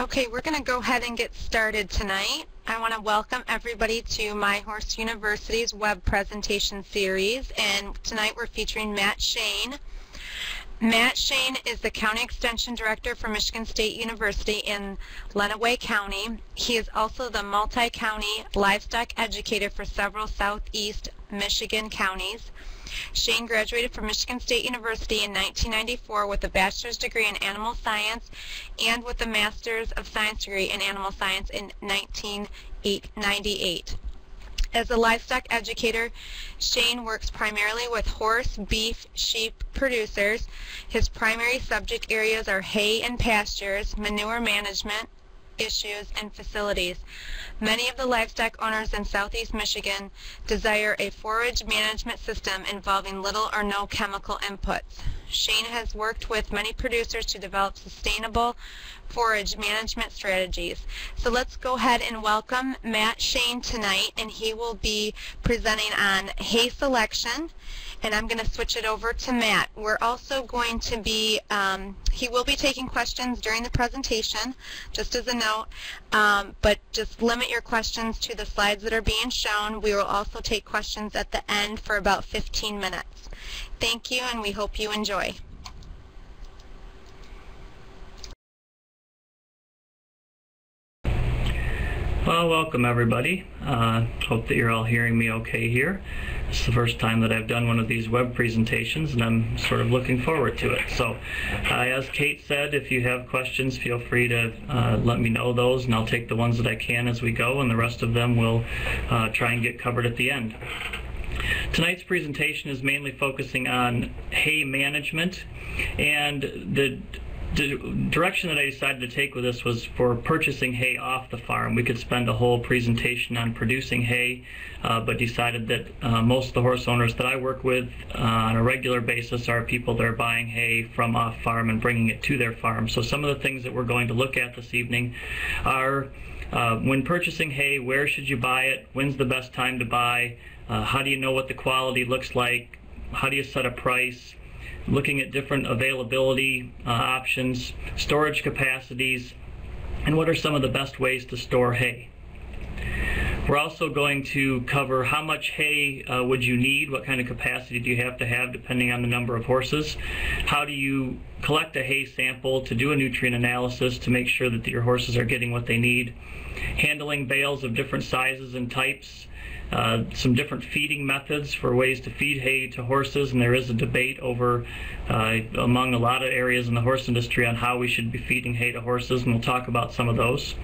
Okay, we're going to go ahead and get started tonight. I want to welcome everybody to My Horse University's web presentation series, and tonight we're featuring Matt Shane. Matt Shane is the County Extension Director for Michigan State University in Lenawee County. He is also the multi-county livestock educator for several Southeast Michigan counties. Shane graduated from Michigan State University in 1994 with a bachelor's degree in animal science and with a master's of science degree in animal science in 1998. As a livestock educator, Shane works primarily with horse, beef, sheep producers. His primary subject areas are hay and pastures, manure management issues, and facilities. Many of the livestock owners in Southeast Michigan desire a forage management system involving little or no chemical inputs. Shane has worked with many producers to develop sustainable forage management strategies. So let's go ahead and welcome Matt Shane tonight, and he will be presenting on hay selection. And I'm going to switch it over to Matt. We're also going to be, he will be taking questions during the presentation, just as a note, but just limit your questions to the slides that are being shown. We will also take questions at the end for about 15 minutes. Thank you, and we hope you enjoy. Well, welcome everybody. Hope that you're all hearing me okay here. It's the first time that I've done one of these web presentations, and I'm sort of looking forward to it. So, as Kate said, if you have questions, feel free to let me know those, and I'll take the ones that I can as we go, and the rest of them we'll try and get covered at the end. Tonight's presentation is mainly focusing on hay management, and the direction that I decided to take with this was for purchasing hay off the farm. We could spend a whole presentation on producing hay, but decided that most of the horse owners that I work with on a regular basis are people that are buying hay from off farm and bringing it to their farm. So some of the things that we're going to look at this evening are when purchasing hay, where should you buy it, when's the best time to buy, how do you know what the quality looks like, how do you set a price, looking at different availability options, storage capacities, and what are some of the best ways to store hay. We're also going to cover how much hay would you need, what kind of capacity do you have to have depending on the number of horses, how do you collect a hay sample to do a nutrient analysis to make sure that your horses are getting what they need, handling bales of different sizes and types, some different feeding methods for ways to feed hay to horses, and there is a debate over among a lot of areas in the horse industry on how we should be feeding hay to horses, and we'll talk about some of those.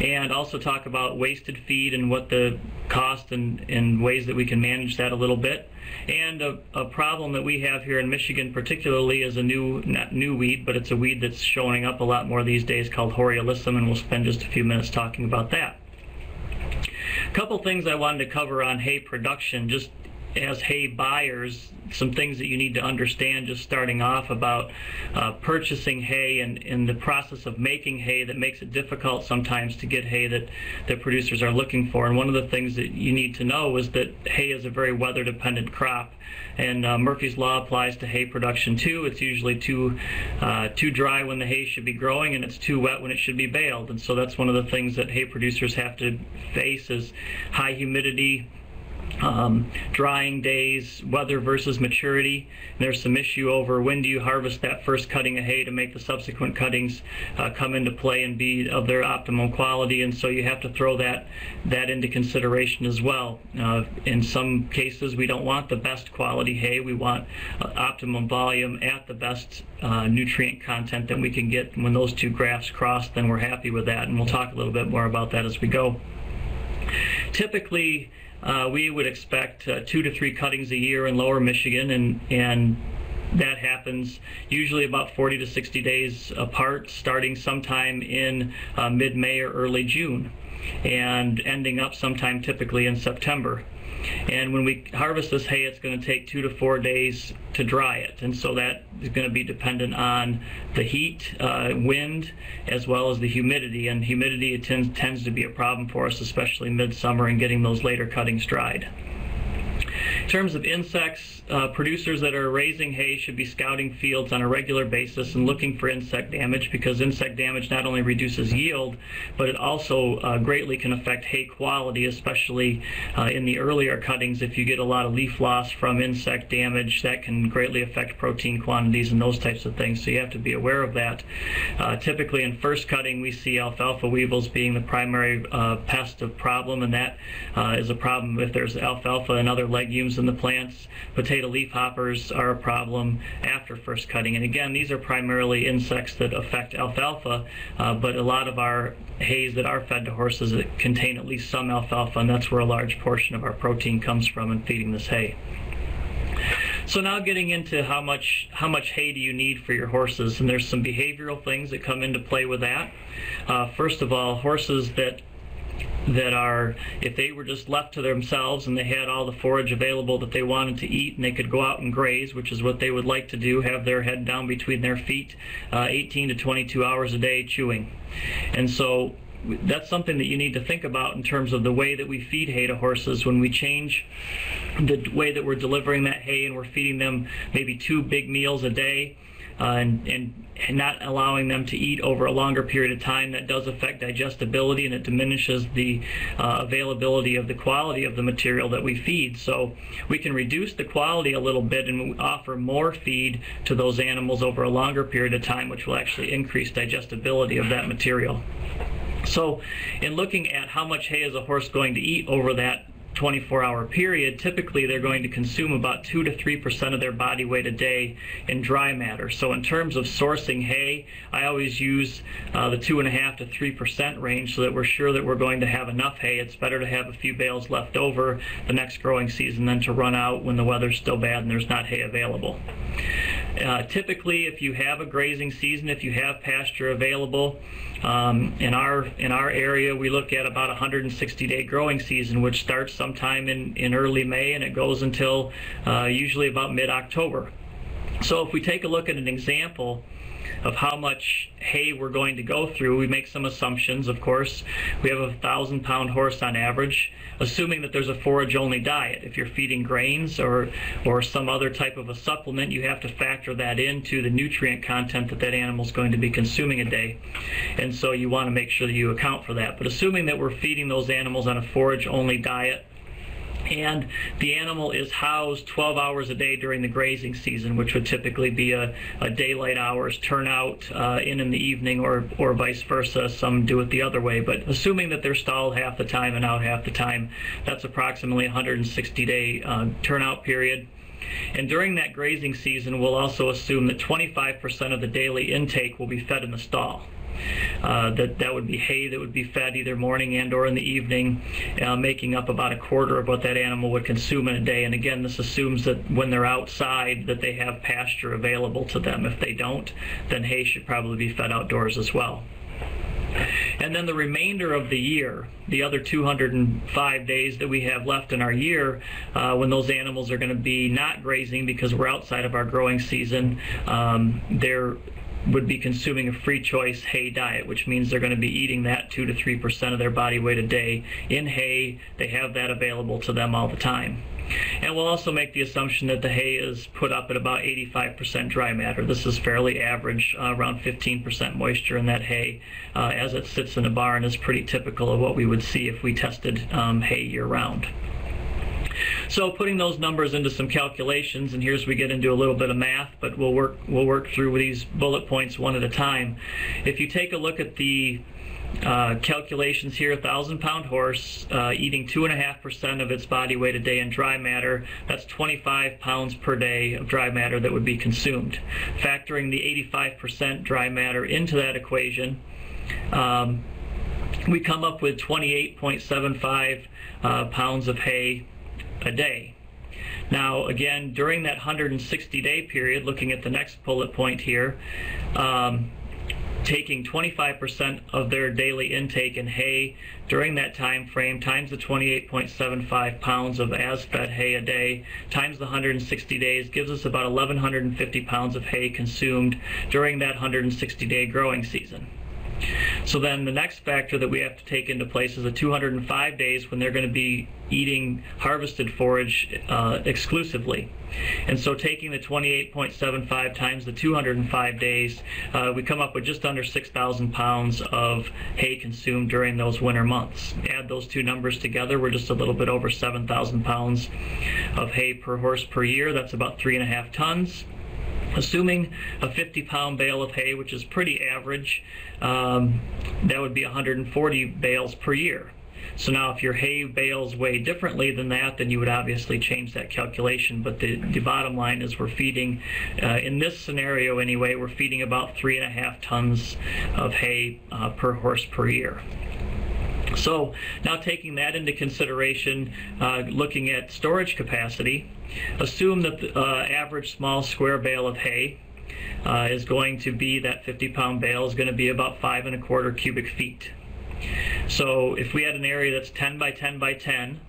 And also talk about wasted feed and what the cost and ways that we can manage that a little bit. And a problem that we have here in Michigan particularly is a not new weed, but it's a weed that's showing up a lot more these days called hoary alyssum, and we'll spend just a few minutes talking about that. A couple things I wanted to cover on hay production, just as hay buyers, some things that you need to understand just starting off about purchasing hay and the process of making hay that makes it difficult sometimes to get hay that the producers are looking for. And one of the things that you need to know is that hay is a very weather dependent crop, and Murphy's Law applies to hay production too. It's usually too dry when the hay should be growing, and it's too wet when it should be baled. And so that's one of the things that hay producers have to face is high humidity, drying days, weather versus maturity. And there's some issue over when do you harvest that first cutting of hay to make the subsequent cuttings come into play and be of their optimum quality, and so you have to throw that into consideration as well. In some cases we don't want the best quality hay, we want optimum volume at the best nutrient content that we can get. When those two graphs cross, then we're happy with that, and we'll talk a little bit more about that as we go. Typically we would expect 2 to 3 cuttings a year in lower Michigan, and that happens usually about 40 to 60 days apart, starting sometime in mid-May or early June and ending up sometime typically in September. And when we harvest this hay, it's going to take 2 to 4 days to dry it, and so that is going to be dependent on the heat, wind, as well as the humidity. And humidity tends to be a problem for us, especially midsummer, and getting those later cuttings dried. In terms of insects, producers that are raising hay should be scouting fields on a regular basis and looking for insect damage, because insect damage not only reduces yield, but it also greatly can affect hay quality, especially in the earlier cuttings. If you get a lot of leaf loss from insect damage, that can greatly affect protein quantities and those types of things, so you have to be aware of that. Typically in first cutting, we see alfalfa weevils being the primary pest of problem, and that is a problem if there's alfalfa and other legumes in the plants. Potato leafhoppers are a problem after first cutting. And again, these are primarily insects that affect alfalfa, but a lot of our hays that are fed to horses contain at least some alfalfa, and that's where a large portion of our protein comes from in feeding this hay. So now getting into how much hay do you need for your horses, and there's some behavioral things that come into play with that. First of all, horses that if they were just left to themselves and they had all the forage available that they wanted to eat and they could go out and graze, which is what they would like to do, have their head down between their feet 18 to 22 hours a day chewing. And so that's something that you need to think about in terms of the way that we feed hay to horses. When we change the way that we're delivering that hay and we're feeding them maybe 2 big meals a day, and not allowing them to eat over a longer period of time, that does affect digestibility, and it diminishes the availability of the quality of the material that we feed. So we can reduce the quality a little bit and offer more feed to those animals over a longer period of time, which will actually increase digestibility of that material. So in looking at how much hay is a horse going to eat over that 24-hour period, typically they're going to consume about 2 to 3% of their body weight a day in dry matter. So in terms of sourcing hay, I always use the 2.5 to 3% range so that we're sure that we're going to have enough hay. It's better to have a few bales left over the next growing season than to run out when the weather's still bad and there's not hay available. Typically, if you have a grazing season, if you have pasture available, in our area we look at about 160-day growing season, which starts sometime in early May and it goes until usually about mid-October. So if we take a look at an example of how much hay we're going to go through, we make some assumptions, of course. We have a 1,000-pound horse on average, assuming that there's a forage-only diet. If you're feeding grains or some other type of a supplement, you have to factor that into the nutrient content that animal's going to be consuming a day. And so you want to make sure that you account for that. But assuming that we're feeding those animals on a forage-only diet, and the animal is housed 12 hours a day during the grazing season, which would typically be a daylight hours turnout in the evening or vice versa. Some do it the other way, but assuming that they're stalled half the time and out half the time, that's approximately 160-day turnout period. And during that grazing season, we'll also assume that 25% of the daily intake will be fed in the stall. That would be hay that would be fed either morning and or in the evening, making up about 1/4 of what that animal would consume in a day. And again, this assumes that when they're outside that they have pasture available to them. If they don't, then hay should probably be fed outdoors as well. And then the remainder of the year, the other 205 days that we have left in our year, when those animals are going to be not grazing because we're outside of our growing season, they're would be consuming a free choice hay diet, which means they're going to be eating that 2 to 3% of their body weight a day in hay. They have that available to them all the time. And we'll also make the assumption that the hay is put up at about 85% dry matter. This is fairly average, around 15% moisture in that hay as it sits in a barn is pretty typical of what we would see if we tested hay year-round. So putting those numbers into some calculations, and here's we get into a little bit of math, but we'll work through these bullet points one at a time. If you take a look at the calculations here, 1,000-pound horse eating 2.5% of its body weight a day in dry matter, that's 25 pounds per day of dry matter that would be consumed. Factoring the 85% dry matter into that equation, we come up with 28.75 pounds of hay a day. Now again, during that 160-day period, looking at the next bullet point here, taking 25% of their daily intake in hay during that time frame times the 28.75 pounds of as-fed hay a day times the 160 days gives us about 1,150 pounds of hay consumed during that 160-day growing season. So then the next factor that we have to take into place is the 205 days when they're going to be eating harvested forage exclusively. And so taking the 28.75 times the 205 days, we come up with just under 6,000 pounds of hay consumed during those winter months. Add those two numbers together, we're just a little bit over 7,000 pounds of hay per horse per year. That's about 3.5 tons. Assuming a 50-pound bale of hay, which is pretty average, that would be 140 bales per year. So now if your hay bales weigh differently than that, then you would obviously change that calculation. But the bottom line is we're feeding, in this scenario anyway, we're feeding about 3.5 tons of hay per horse per year. So now taking that into consideration, looking at storage capacity, assume that the average small square bale of hay is going to be, that 50-pound bale is going to be about 5 1/4 cubic feet. So if we had an area that's 10 by 10 by 10,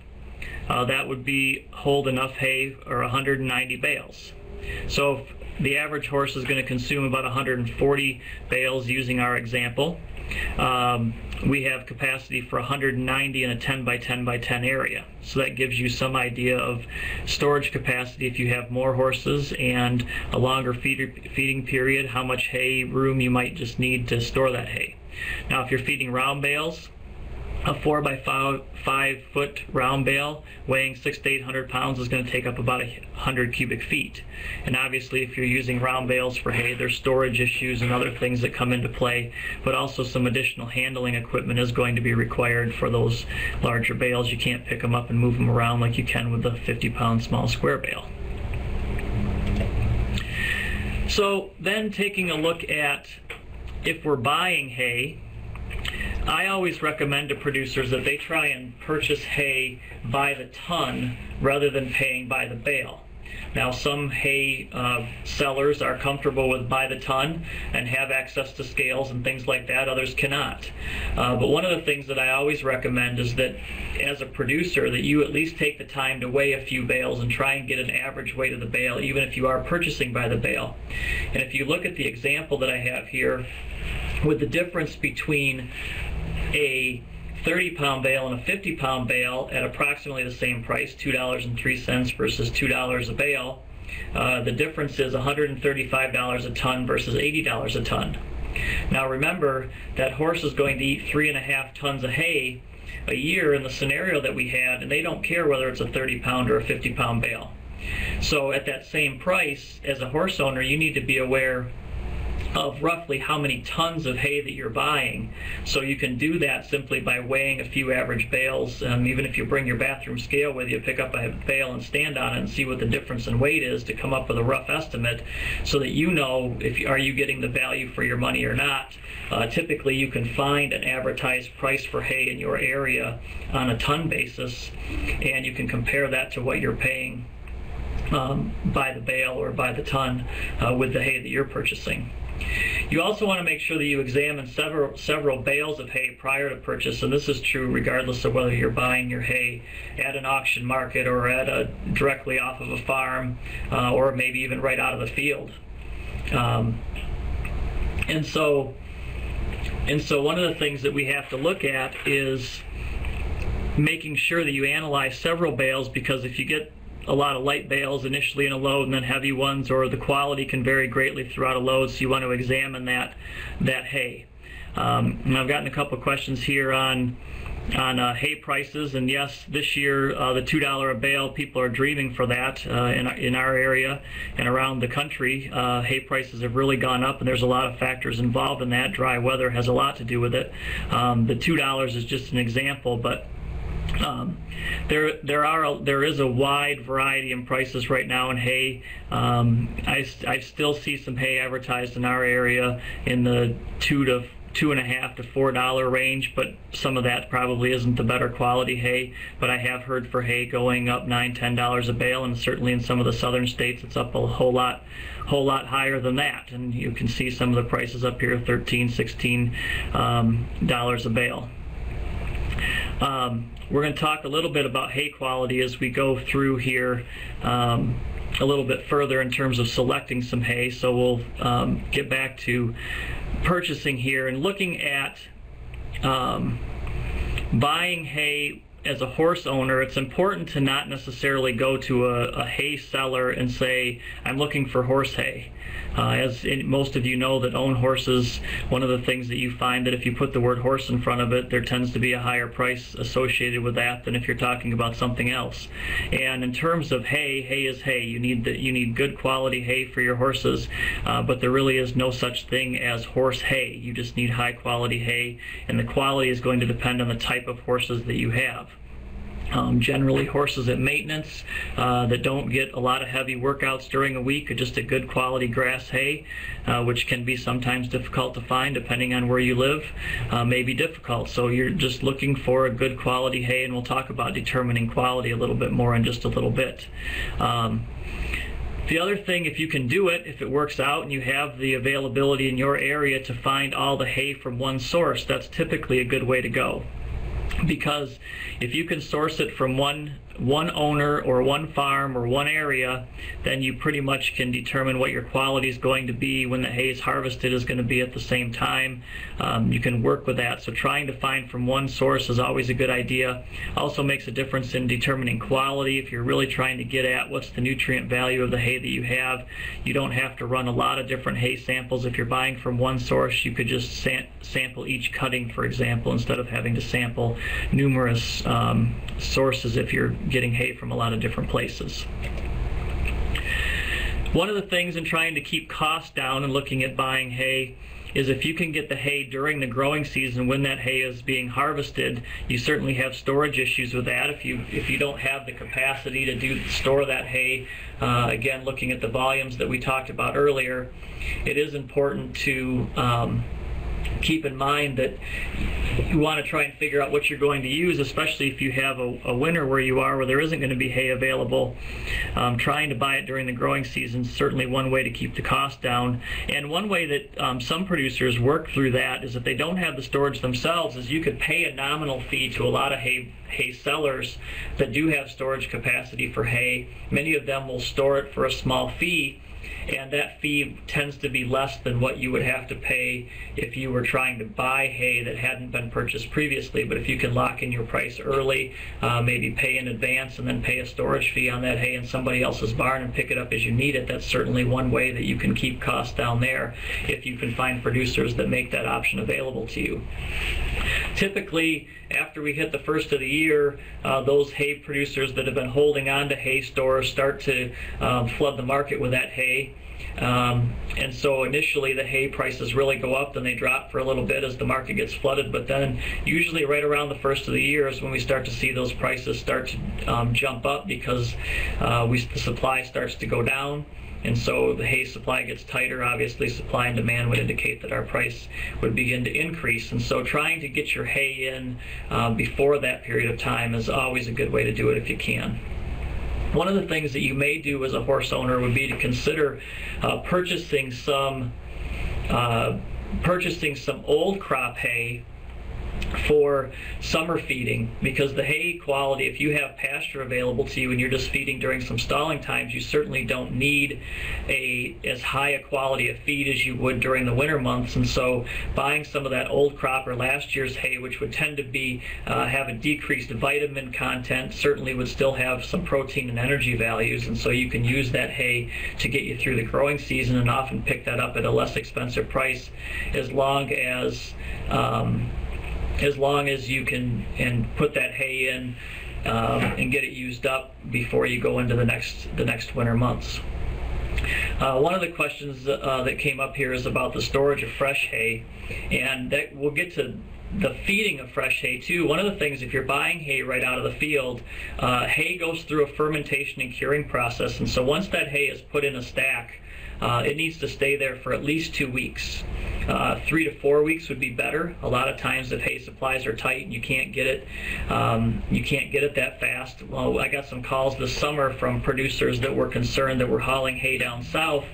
that would be hold enough hay or 190 bales. So if the average horse is going to consume about 140 bales using our example. We have capacity for 190 in a 10 by 10 by 10 area. So that gives you some idea of storage capacity if you have more horses and a longer feeding period, how much hay room you might just need to store that hay. Now if you're feeding round bales, a 4 by 5 foot round bale weighing 600 to 800 pounds is going to take up about 100 cubic feet. And obviously if you're using round bales for hay, there's storage issues and other things that come into play, but also some additional handling equipment is going to be required for those larger bales. You can't pick them up and move them around like you can with a 50-pound small square bale. So then taking a look at if we're buying hay, I always recommend to producers that they try and purchase hay by the ton rather than paying by the bale. Now some hay sellers are comfortable with by the ton and have access to scales and things like that, others cannot. But one of the things that I always recommend is that as a producer that you at least take the time to weigh a few bales and try and get an average weight of the bale, even if you are purchasing by the bale. And if you look at the example that I have here, with the difference between a 30-pound bale and a 50-pound bale at approximately the same price, $2.03 versus $2 a bale, the difference is $135 a ton versus $80 a ton. Now remember, that horse is going to eat 3.5 tons of hay a year in the scenario that we had, and they don't care whether it's a 30-pound or a 50-pound bale. So at that same price, as a horse owner, you need to be aware of roughly how many tons of hay that you're buying. So you can do that simply by weighing a few average bales. Even if you bring your bathroom scale with you, pick up a bale and stand on it and see what the difference in weight is to come up with a rough estimate so that you know if are you getting the value for your money or not. Typically you can find an advertised price for hay in your area on a ton basis, and you can compare that to what you're paying by the bale or by the ton with the hay that you're purchasing. You also want to make sure that you examine several bales of hay prior to purchase, and this is true regardless of whether you're buying your hay at an auction market or at directly off of a farm or maybe even right out of the field. And so one of the things that we have to look at is making sure that you analyze several bales, because if you get a lot of light bales initially in a load and then heavy ones, or the quality can vary greatly throughout a load, so you want to examine that hay. And I've gotten a couple of questions here on hay prices, and yes, this year the $2 a bale, people are dreaming for that in our area and around the country. Hay prices have really gone up, and there's a lot of factors involved in that. Dry weather has a lot to do with it. The $2 is just an example, but there is a wide variety in prices right now in hay. I still see some hay advertised in our area in the $2 to $2.50 to $4 range, but some of that probably isn't the better quality hay. But I have heard for hay going up $9, $10 a bale, and certainly in some of the southern states it's up a whole lot higher than that. And you can see some of the prices up here, $13, $16 dollars a bale. We're going to talk a little bit about hay quality as we go through here a little bit further in terms of selecting some hay. So we'll get back to purchasing here and looking at Buying hay as a horse owner, it's important to not necessarily go to a hay seller and say, I'm looking for horse hay. As most of you know that own horses, one of the things that you find that if you put the word horse in front of it, there tends to be a higher price associated with that than if you're talking about something else. And in terms of hay, hay is hay. You need good quality hay for your horses, but there really is no such thing as horse hay. You just need high quality hay, and the quality is going to depend on the type of horses that you have. Generally horses at maintenance that don't get a lot of heavy workouts during a week are just a good quality grass hay, which can be sometimes difficult to find depending on where you live, may be difficult. So you're just looking for a good quality hay, and we'll talk about determining quality a little bit more in just a little bit. The other thing, if you can do it, if it works out and you have the availability in your area to find all the hay from one source, that's typically a good way to go. Because if you can source it from one owner or one farm or one area, then you pretty much can determine what your quality is going to be when the hay is harvested is going to be at the same time. You can work with that. So trying to find from one source is always a good idea. Also makes a difference in determining quality. If you're really trying to get at what's the nutrient value of the hay that you have, you don't have to run a lot of different hay samples. If you're buying from one source, you could just sample each cutting, for example, instead of having to sample numerous sources if you're getting hay from a lot of different places. One of the things in trying to keep costs down and looking at buying hay is if you can get the hay during the growing season when that hay is being harvested, you certainly have storage issues with that. If you don't have the capacity to store that hay, again, looking at the volumes that we talked about earlier, it is important to keep in mind that you want to try and figure out what you're going to use, especially if you have a winter where you are where there isn't going to be hay available. Trying to buy it during the growing season is certainly one way to keep the cost down. And one way that some producers work through that is if they don't have the storage themselves is you could pay a nominal fee to a lot of hay sellers that do have storage capacity for hay. Many of them will store it for a small fee, and that fee tends to be less than what you would have to pay if you were trying to buy hay that hadn't been purchased previously. But if you can lock in your price early, maybe pay in advance and then pay a storage fee on that hay in somebody else's barn and pick it up as you need it, that's certainly one way that you can keep costs down there if you can find producers that make that option available to you. Typically, after we hit the first of the year, those hay producers that have been holding on to hay stores start to flood the market with that hay. And so initially the hay prices really go up, then they drop for a little bit as the market gets flooded, but then usually right around the first of the year is when we start to see those prices start to jump up because the supply starts to go down. And so the hay supply gets tighter. Obviously, supply and demand would indicate that our price would begin to increase. And so trying to get your hay in before that period of time is always a good way to do it if you can. One of the things that you may do as a horse owner would be to consider purchasing some old crop hay for summer feeding, because the hay quality, if you have pasture available to you and you're just feeding during some stalling times, you certainly don't need as high a quality of feed as you would during the winter months. And so buying some of that old crop or last year's hay, which would tend to be have a decreased vitamin content, certainly would still have some protein and energy values, and so you can use that hay to get you through the growing season and often pick that up at a less expensive price as long as you can and put that hay in and get it used up before you go into the next winter months. One of the questions that came up here is about the storage of fresh hay, and that we'll get to the feeding of fresh hay too. One of the things, if you're buying hay right out of the field, hay goes through a fermentation and curing process, and so once that hay is put in a stack, it needs to stay there for at least 2 weeks. 3 to 4 weeks would be better. A lot of times if hay supplies are tight and you can't get it that fast. Well, I got some calls this summer from producers that were concerned that were hauling hay down south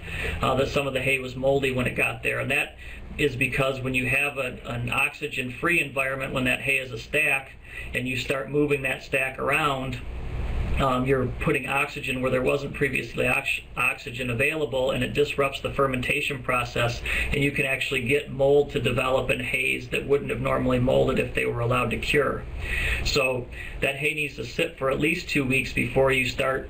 that some of the hay was moldy when it got there, and that is because when you have an oxygen-free environment when that hay is a stack and you start moving that stack around, You're putting oxygen where there wasn't previously oxygen available, and it disrupts the fermentation process, and you can actually get mold to develop in hays that wouldn't have normally molded if they were allowed to cure. So that hay needs to sit for at least 2 weeks before you start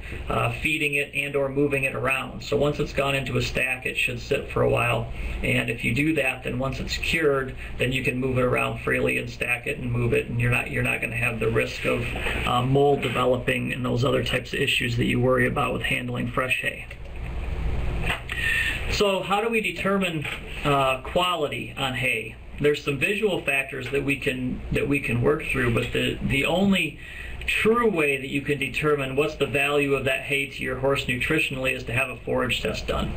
feeding it and or moving it around. So once it's gone into a stack, it should sit for a while, and if you do that, then once it's cured, then you can move it around freely and stack it and move it, and you're not going to have the risk of mold developing and those other types of issues that you worry about with handling fresh hay. So how do we determine quality on hay? There's some visual factors that we can work through, but the only true way that you can determine what's the value of that hay to your horse nutritionally is to have a forage test done.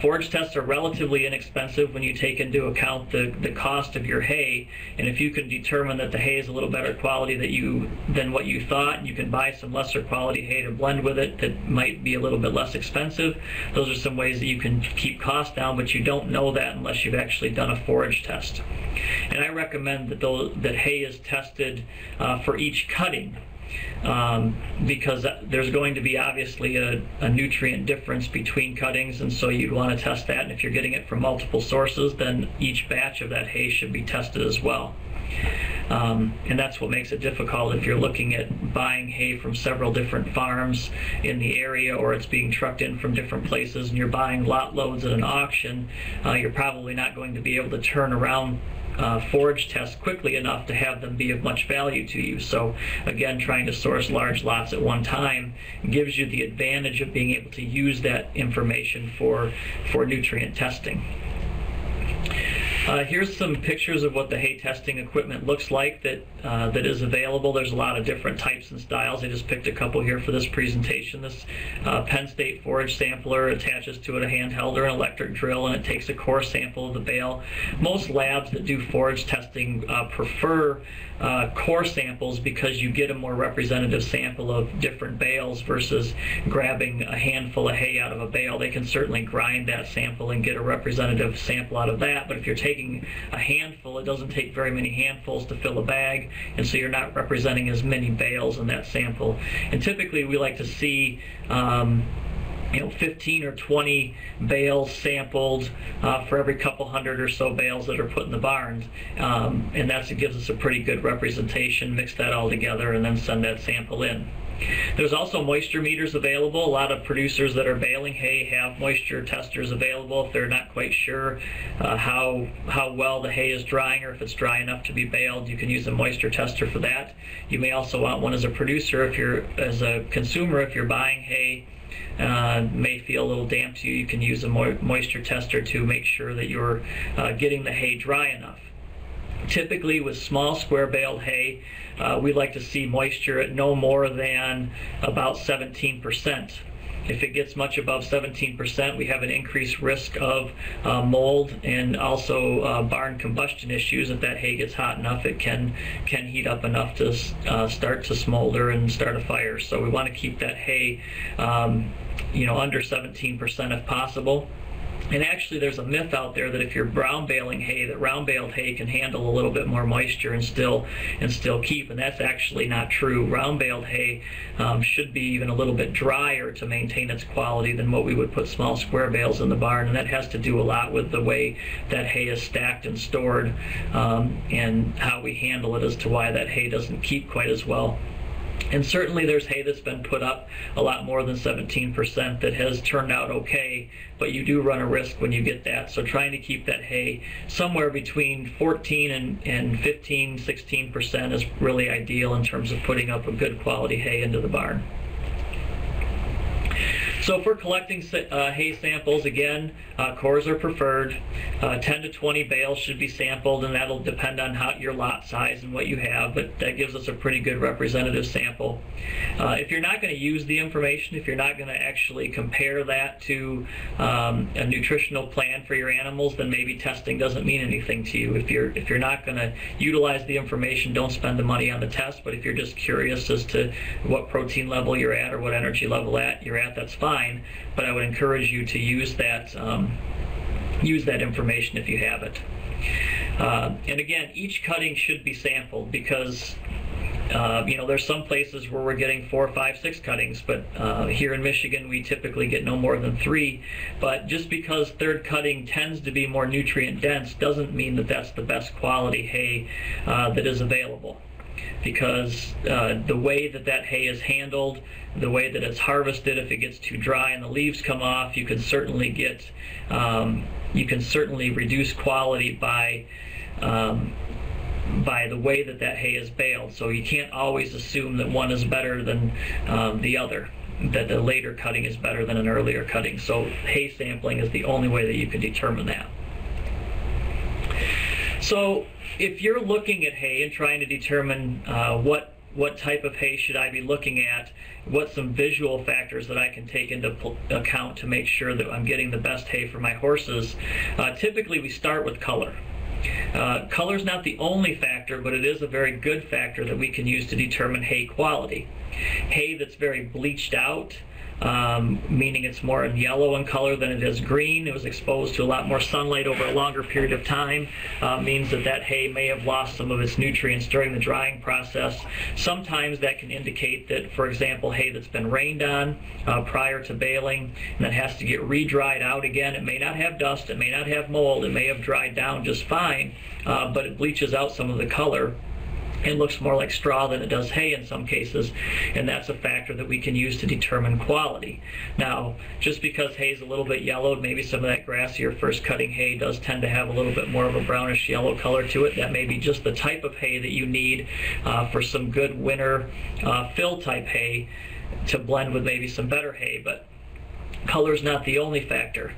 Forage tests are relatively inexpensive when you take into account the cost of your hay, and if you can determine that the hay is a little better quality than what you thought, and you can buy some lesser quality hay to blend with it that might be a little bit less expensive, those are some ways that you can keep costs down, but you don't know that unless you've actually done a forage test. And I recommend that hay is tested for each cutting. Because there's going to be obviously a nutrient difference between cuttings, and so you'd want to test that, and if you're getting it from multiple sources, then each batch of that hay should be tested as well. And that's what makes it difficult if you're looking at buying hay from several different farms in the area, or it's being trucked in from different places and you're buying lot loads at an auction. You're probably not going to be able to turn around forage tests quickly enough to have them be of much value to you. So again, trying to source large lots at one time gives you the advantage of being able to use that information for nutrient testing. Here's some pictures of what the hay testing equipment looks like that is available. There's a lot of different types and styles. I just picked a couple here for this presentation. This Penn State forage sampler attaches to it a handheld or an electric drill, and it takes a core sample of the bale. Most labs that do forage testing prefer core samples because you get a more representative sample of different bales versus grabbing a handful of hay out of a bale. They can certainly grind that sample and get a representative sample out of that, but if you're taking a handful, it doesn't take very many handfuls to fill a bag, and so you're not representing as many bales in that sample. And typically we like to see 15 or 20 bales sampled for every couple hundred or so bales that are put in the barns, and that gives us a pretty good representation. Mix that all together and then send that sample in. There's also moisture meters available. A lot of producers that are baling hay have moisture testers available if they're not quite sure how well the hay is drying, or if it's dry enough to be baled. You can use a moisture tester for that. You may also want one as a producer as a consumer, if you're buying hay. May feel a little damp to you, you can use a moisture tester to make sure that you're getting the hay dry enough. Typically with small square baled hay, we like to see moisture at no more than about 17%. If it gets much above 17%, we have an increased risk of mold and also barn combustion issues. If that hay gets hot enough, it can heat up enough to start to smolder and start a fire. So we want to keep that hay under 17% if possible. And actually there's a myth out there that if you're brown baling hay, that round baled hay can handle a little bit more moisture and still keep, and that's actually not true. Round baled hay should be even a little bit drier to maintain its quality than what we would put small square bales in the barn, and that has to do a lot with the way that hay is stacked and stored, and how we handle it as to why that hay doesn't keep quite as well. And certainly there's hay that's been put up a lot more than 17% that has turned out okay, but you do run a risk when you get that. So trying to keep that hay somewhere between 14 and 15, 16% is really ideal in terms of putting up a good quality hay into the barn. So if we're collecting hay samples, again, cores are preferred. 10 to 20 bales should be sampled, and that'll depend on your lot size and what you have, but that gives us a pretty good representative sample. If you're not going to use the information, if you're not going to actually compare that to a nutritional plan for your animals, then maybe testing doesn't mean anything to you. If you're not going to utilize the information, don't spend the money on the test, but if you're just curious as to what protein level you're at or what energy level you're at, that's fine. But I would encourage you to use that information if you have it. And again, each cutting should be sampled because You know, there's some places where we're getting 4, 5, 6 cuttings, but here in Michigan we typically get no more than 3. But just because third cutting tends to be more nutrient dense doesn't mean that that's the best quality hay that is available, because the way that that hay is handled, the way that it's harvested, if it gets too dry and the leaves come off, you can certainly get, you can certainly reduce quality by the way that that hay is baled. So you can't always assume that one is better than the other, that the later cutting is better than an earlier cutting. So hay sampling is the only way that you can determine that. So if you're looking at hay and trying to determine what type of hay should I be looking at, what some visual factors that I can take into account to make sure that I'm getting the best hay for my horses, typically we start with color. Color's not the only factor, but it is a very good factor that we can use to determine hay quality. Hay that's very bleached out, meaning it's more in yellow in color than it is green, it was exposed to a lot more sunlight over a longer period of time, means that that hay may have lost some of its nutrients during the drying process. Sometimes that can indicate that, for example, hay that's been rained on prior to baling and that has to get re-dried out again, it may not have dust, it may not have mold, it may have dried down just fine, but it bleaches out some of the color. It looks more like straw than it does hay in some cases, and that's a factor that we can use to determine quality. Now, just because hay is a little bit yellowed, maybe some of that grassier first cutting hay does tend to have a little bit more of a brownish yellow color to it. That may be just the type of hay that you need for some good winter fill type hay to blend with maybe some better hay, but color is not the only factor.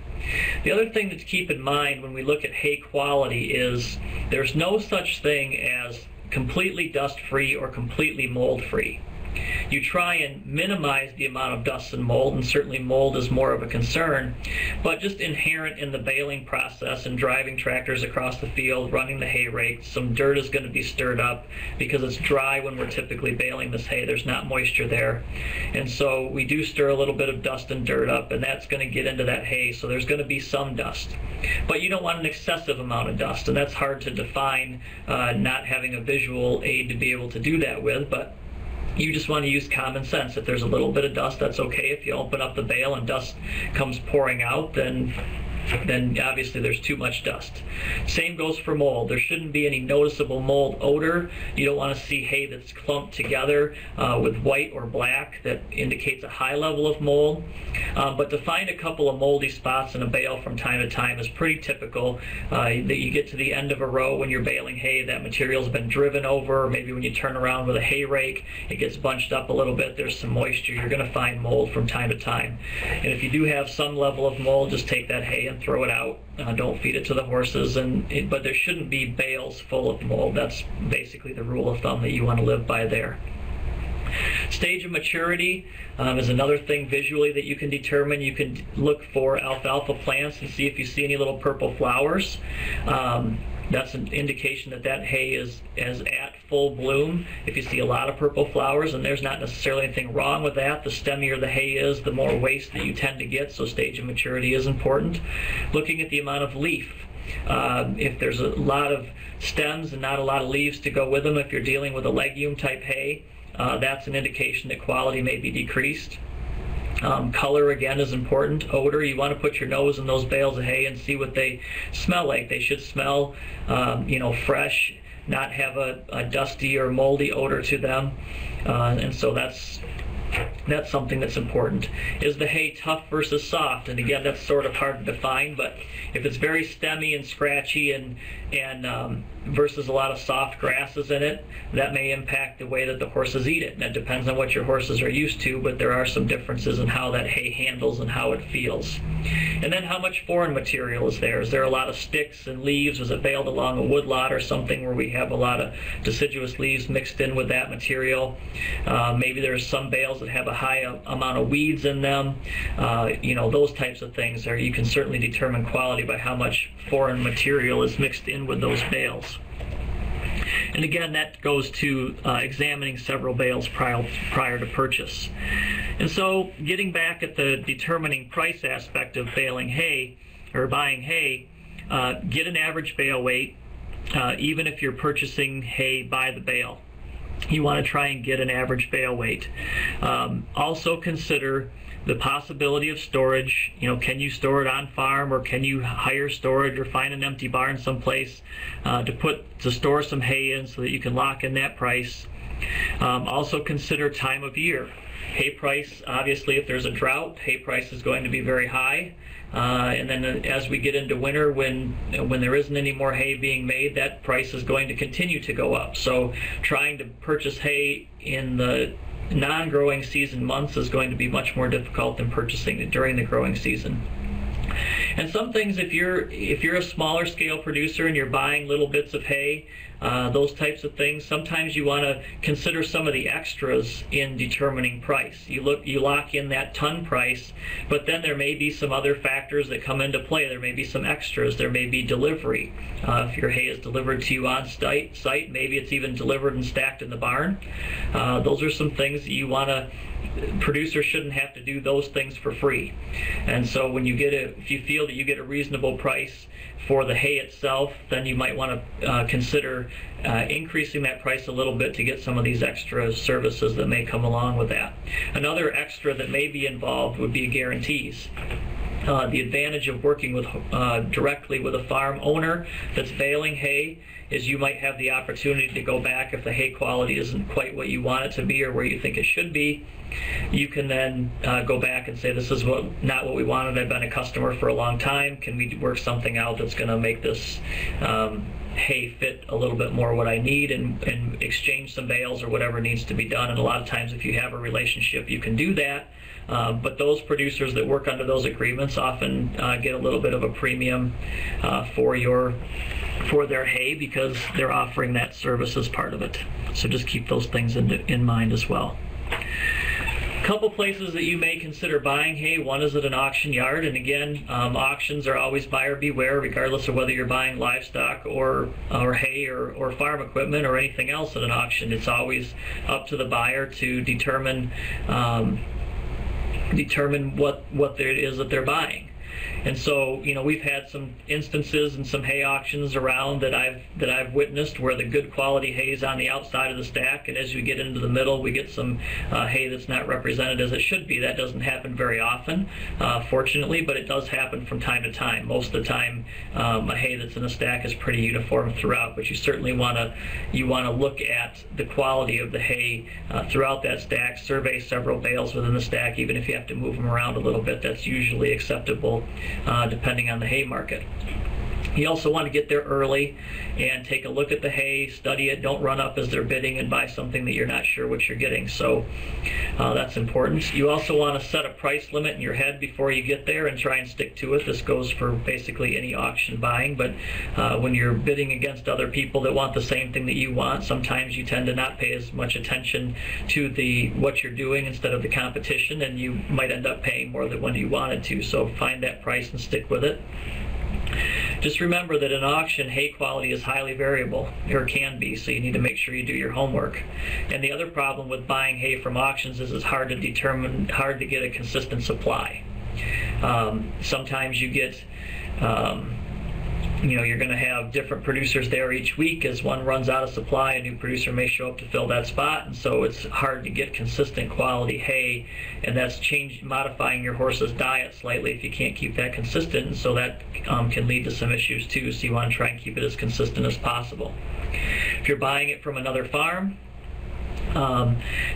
The other thing to keep in mind when we look at hay quality is there's no such thing as completely dust-free or completely mold-free. You try and minimize the amount of dust and mold, and certainly mold is more of a concern, but just inherent in the baling process and driving tractors across the field, running the hay rake, some dirt is going to be stirred up because it's dry when we're typically baling this hay. There's not moisture there. And so we do stir a little bit of dust and dirt up, and that's going to get into that hay, so there's going to be some dust. But you don't want an excessive amount of dust, and that's hard to define, not having a visual aid to be able to do that with, but you just want to use common sense. If there's a little bit of dust, that's okay. If you open up the bale and dust comes pouring out, then obviously there's too much dust. Same goes for mold. There shouldn't be any noticeable mold odor. You don't want to see hay that's clumped together with white or black. That indicates a high level of mold. But to find a couple of moldy spots in a bale from time to time is pretty typical. That you get to the end of a row when you're baling hay, that material's been driven over, or maybe when you turn around with a hay rake, it gets bunched up a little bit, there's some moisture, you're going to find mold from time to time. And if you do have some level of mold, just take that hay and throw it out. Don't feed it to the horses, but there shouldn't be bales full of mold. That's basically the rule of thumb that you want to live by there. Stage of maturity is another thing visually that you can determine. You can look for alfalfa plants and see if you see any little purple flowers. That's an indication that that hay is at full bloom. If you see a lot of purple flowers, and there's not necessarily anything wrong with that, the stemmier the hay is, the more waste that you tend to get, so stage of maturity is important. Looking at the amount of leaf. If there's a lot of stems and not a lot of leaves to go with them, if you're dealing with a legume type hay, that's an indication that quality may be decreased. Color again is important. Odor, you want to put your nose in those bales of hay and see what they smell like. They should smell, you know, fresh, not have a dusty or moldy odor to them. And so that's something that's important. Is the hay tough versus soft? And again, that's sort of hard to define, but if it's very stemmy and scratchy and versus a lot of soft grasses in it, that may impact the way that the horses eat it. And it depends on what your horses are used to, but there are some differences in how that hay handles and how it feels. And then how much foreign material is there? Is there a lot of sticks and leaves? Was it baled along a woodlot or something where we have a lot of deciduous leaves mixed in with that material? Maybe there's some bales that have a high amount of weeds in them. You know, those types of things are, you can certainly determine quality by how much foreign material is mixed in with those bales. And again, that goes to examining several bales prior to purchase. And so getting back at the determining price aspect of baling hay or buying hay, get an average bale weight even if you're purchasing hay by the bale. you want to try and get an average bale weight. Also consider the possibility of storage. You know, can you store it on farm, or can you hire storage or find an empty barn someplace to store some hay in so that you can lock in that price. Also consider time of year. Hay price, obviously, if there's a drought, hay price is going to be very high. And then as we get into winter, when there isn't any more hay being made, that price is going to continue to go up. So trying to purchase hay in the non-growing season months is going to be much more difficult than purchasing it during the growing season. And some things, if you're a smaller scale producer and you're buying little bits of hay, those types of things, sometimes you want to consider some of the extras in determining price. You lock in that ton price, but then there may be some other factors that come into play. There may be some extras. There may be delivery. If your hay is delivered to you on site, maybe it's even delivered and stacked in the barn. Those are some things that you want to. Producers shouldn't have to do those things for free. And so when you get if you feel that you get a reasonable price for the hay itself, then you might want to consider increasing that price a little bit to get some of these extra services that may come along with that. Another extra that may be involved would be guarantees. The advantage of working with directly with a farm owner that's baling hay is you might have the opportunity to go back if the hay quality isn't quite what you want it to be or where you think it should be. You can then go back and say, this is not what we wanted. I've been a customer for a long time. Can we work something out that's going to make this hay fit a little bit more what I need, and exchange some bales or whatever needs to be done. And a lot of times if you have a relationship, you can do that. But those producers that work under those agreements often get a little bit of a premium for their hay because they're offering that service as part of it. So just keep those things in mind as well. Couple places that you may consider buying hay. One is at an auction yard, and again, auctions are always buyer beware, regardless of whether you're buying livestock or hay or farm equipment or anything else at an auction. It's always up to the buyer to determine what it is that they're buying. And so, you know, we've had some instances and some hay auctions around that I've witnessed where the good quality hay is on the outside of the stack, and as we get into the middle, we get some hay that's not represented as it should be. That doesn't happen very often, fortunately, but it does happen from time to time. Most of the time, a hay that's in the stack is pretty uniform throughout, but you certainly want to look at the quality of the hay throughout that stack. Survey several bales within the stack, even if you have to move them around a little bit. That's usually acceptable. Depending on the hay market. You also want to get there early and take a look at the hay, study it. Don't run up as they're bidding and buy something that you're not sure what you're getting. So that's important. You also want to set a price limit in your head before you get there and try and stick to it. This goes for basically any auction buying, but when you're bidding against other people that want the same thing that you want, sometimes you tend to not pay as much attention to what you're doing instead of the competition, and you might end up paying more than when you wanted to. So find that price and stick with it. Just remember that in auction, hay quality is highly variable, or can be, so you need to make sure you do your homework. And the other problem with buying hay from auctions is it's hard to get a consistent supply. Sometimes you get, you know, you're going to have different producers there each week. As one runs out of supply, a new producer may show up to fill that spot, and so it's hard to get consistent quality hay, and that's modifying your horse's diet slightly if you can't keep that consistent, and so that can lead to some issues too, so you want to try and keep it as consistent as possible. If you're buying it from another farm,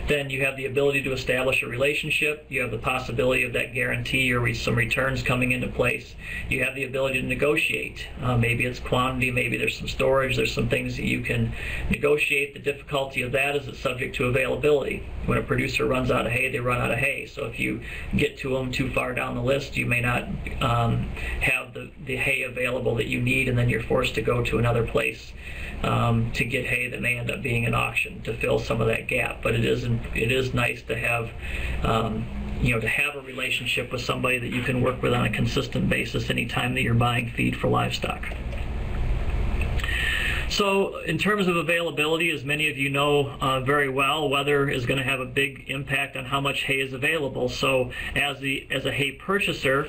then you have the ability to establish a relationship. You have the possibility of that guarantee or some returns coming into place. You have the ability to negotiate. Maybe it's quantity, maybe there's some storage, there's some things that you can negotiate. The difficulty of that is it's subject to availability. When a producer runs out of hay, they run out of hay. So if you get to them too far down the list, you may not have the hay available that you need, and then you're forced to go to another place to get hay that may end up being an auction to fill some of that gap. But it is nice to have you know, to have a relationship with somebody that you can work with on a consistent basis anytime that you're buying feed for livestock. So in terms of availability, as many of you know very well, weather is going to have a big impact on how much hay is available. So as a hay purchaser,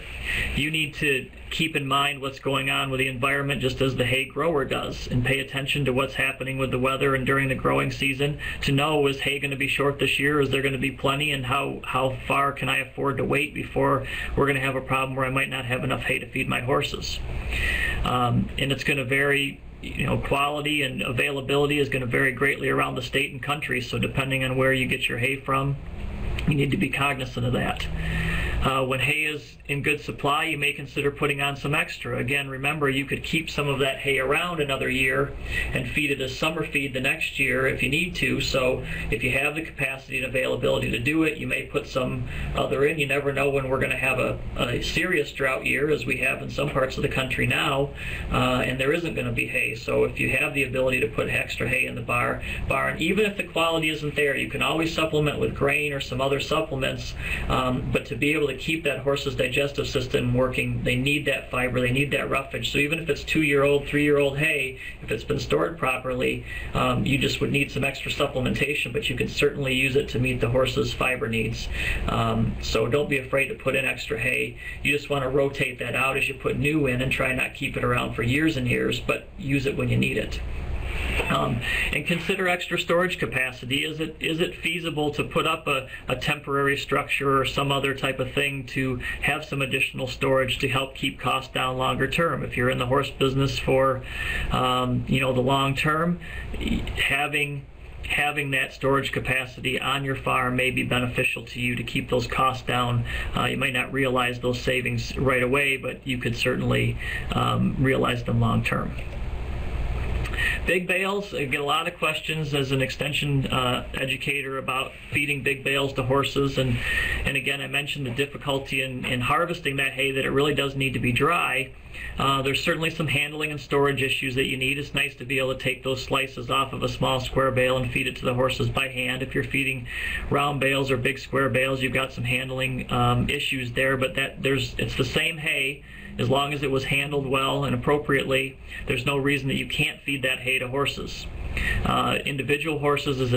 you need to keep in mind what's going on with the environment just as the hay grower does, and pay attention to what's happening with the weather and during the growing season to know, is hay going to be short this year? Is there going to be plenty? And how far can I afford to wait before we're going to have a problem where I might not have enough hay to feed my horses? And it's going to vary. You know, quality and availability is going to vary greatly around the state and country, so depending on where you get your hay from, you need to be cognizant of that. When hay is in good supply, you may consider putting on some extra. Again, remember, you could keep some of that hay around another year and feed it as summer feed the next year if you need to. So if you have the capacity and availability to do it, you may put some other in. You never know when we're going to have a serious drought year, as we have in some parts of the country now, and there isn't going to be hay. So if you have the ability to put extra hay in the barn, even if the quality isn't there, you can always supplement with grain or some other supplements, but to be able to keep that horse's digestive system working, they need that fiber, they need that roughage. So even if it's 2-year-old, 3-year-old hay, if it's been stored properly, you just would need some extra supplementation, but you can certainly use it to meet the horse's fiber needs. So don't be afraid to put in extra hay. You just want to rotate that out as you put new in, and try not keep it around for years and years, but use it when you need it. And consider extra storage capacity. Is it feasible to put up a temporary structure or some other type of thing to have some additional storage to help keep costs down longer term? If you're in the horse business for you know, the long term, having that storage capacity on your farm may be beneficial to you to keep those costs down. You might not realize those savings right away, but you could certainly realize them long term. Big bales, I get a lot of questions as an extension educator about feeding big bales to horses, and again, I mentioned the difficulty in harvesting that hay, that it really does need to be dry. There's certainly some handling and storage issues that you need. It's nice to be able to take those slices off of a small square bale and feed it to the horses by hand. If you're feeding round bales or big square bales, you've got some handling issues there, but it's the same hay. As long as it was handled well and appropriately, there's no reason that you can't feed that hay to horses. Individual horses is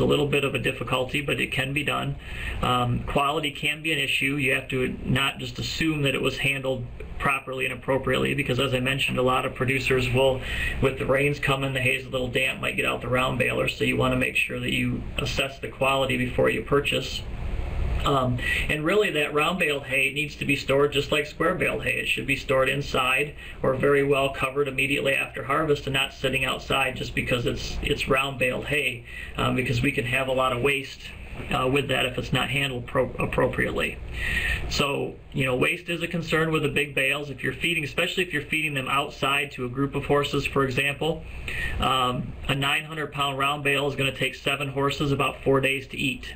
a little bit of a difficulty, but it can be done. Quality can be an issue. You have to not just assume that it was handled properly and appropriately, because as I mentioned, a lot of producers will, with the rains coming, the hay's a little damp, might get out the round baler, so you want to make sure that you assess the quality before you purchase. And really, that round bale hay needs to be stored just like square bale hay. It should be stored inside or very well covered immediately after harvest, and not sitting outside just because it's round bale hay, because we can have a lot of waste with that if it's not handled appropriately. So, you know, waste is a concern with the big bales. If you're feeding, especially if you're feeding them outside to a group of horses, for example, a 900-pound round bale is going to take 7 horses about 4 days to eat.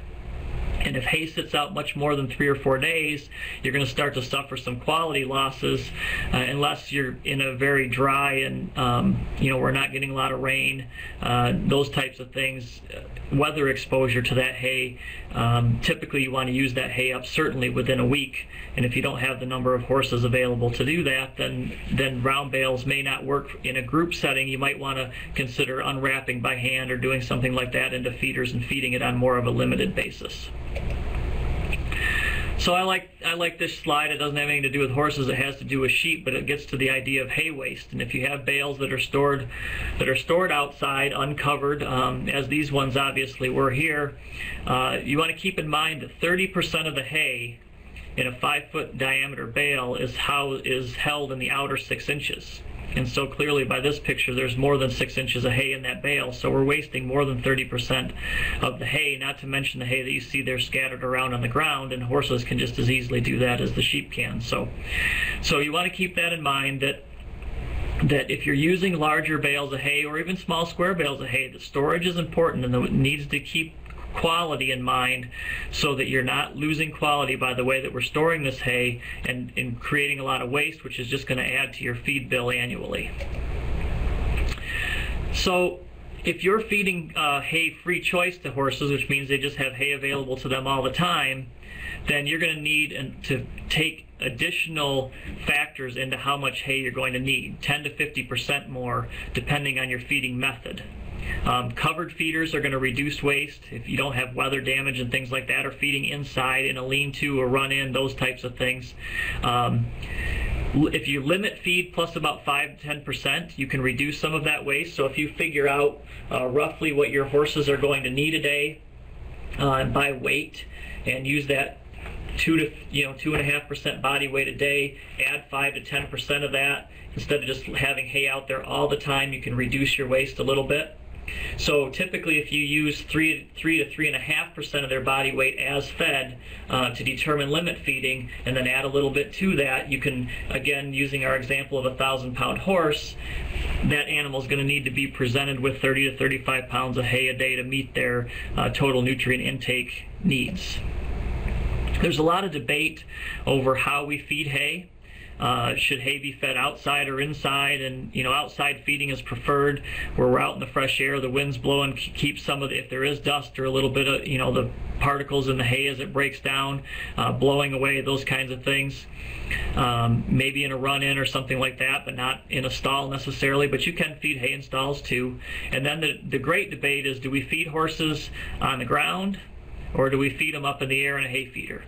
And if hay sits out much more than 3 or 4 days, you're going to start to suffer some quality losses, unless you're in a very dry and, you know, we're not getting a lot of rain, those types of things. Weather exposure to that hay, typically you want to use that hay up certainly within a week. And if you don't have the number of horses available to do that, then round bales may not work in a group setting. You might want to consider unwrapping by hand or doing something like that into feeders and feeding it on more of a limited basis. So I like this slide. It doesn't have anything to do with horses. It has to do with sheep, but it gets to the idea of hay waste. And if you have bales that are stored outside, uncovered, as these ones obviously were here, you want to keep in mind that 30% of the hay in a 5-foot diameter bale is held in the outer 6 inches. And so clearly by this picture, there's more than 6 inches of hay in that bale, so we're wasting more than 30% of the hay, not to mention the hay that you see there scattered around on the ground, and horses can just as easily do that as the sheep can. So you want to keep that in mind, that if you're using larger bales of hay or even small square bales of hay, the storage is important, and it needs to keep quality in mind so that you're not losing quality by the way that we're storing this hay and creating a lot of waste, which is just going to add to your feed bill annually. So if you're feeding hay free choice to horses, which means they just have hay available to them all the time, then you're going to need to take additional factors into how much hay you're going to need, 10 to 50% more, depending on your feeding method. Covered feeders are going to reduce waste if you don't have weather damage and things like that, or feeding inside in a lean-to or run-in, those types of things. If you limit feed plus about 5 to 10%, you can reduce some of that waste. So if you figure out roughly what your horses are going to need a day by weight, and use that 2 to 2.5% body weight a day, add 5 to 10% of that. Instead of just having hay out there all the time, you can reduce your waste a little bit. So typically, if you use 3 to 3.5% of their body weight as fed to determine limit feeding, and then add a little bit to that, you can, again, using our example of a 1,000-pound horse, that animal is going to need to be presented with 30 to 35 pounds of hay a day to meet their total nutrient intake needs. There's a lot of debate over how we feed hay. Should hay be fed outside or inside? And you know, outside feeding is preferred, where we're out in the fresh air, the wind's blowing, keep some of the, if there is dust or a little bit of, you know, the particles in the hay as it breaks down, blowing away, those kinds of things. Maybe in a run-in or something like that, but not in a stall necessarily, but you can feed hay in stalls too. And then the great debate is, do we feed horses on the ground, or do we feed them up in the air in a hay feeder?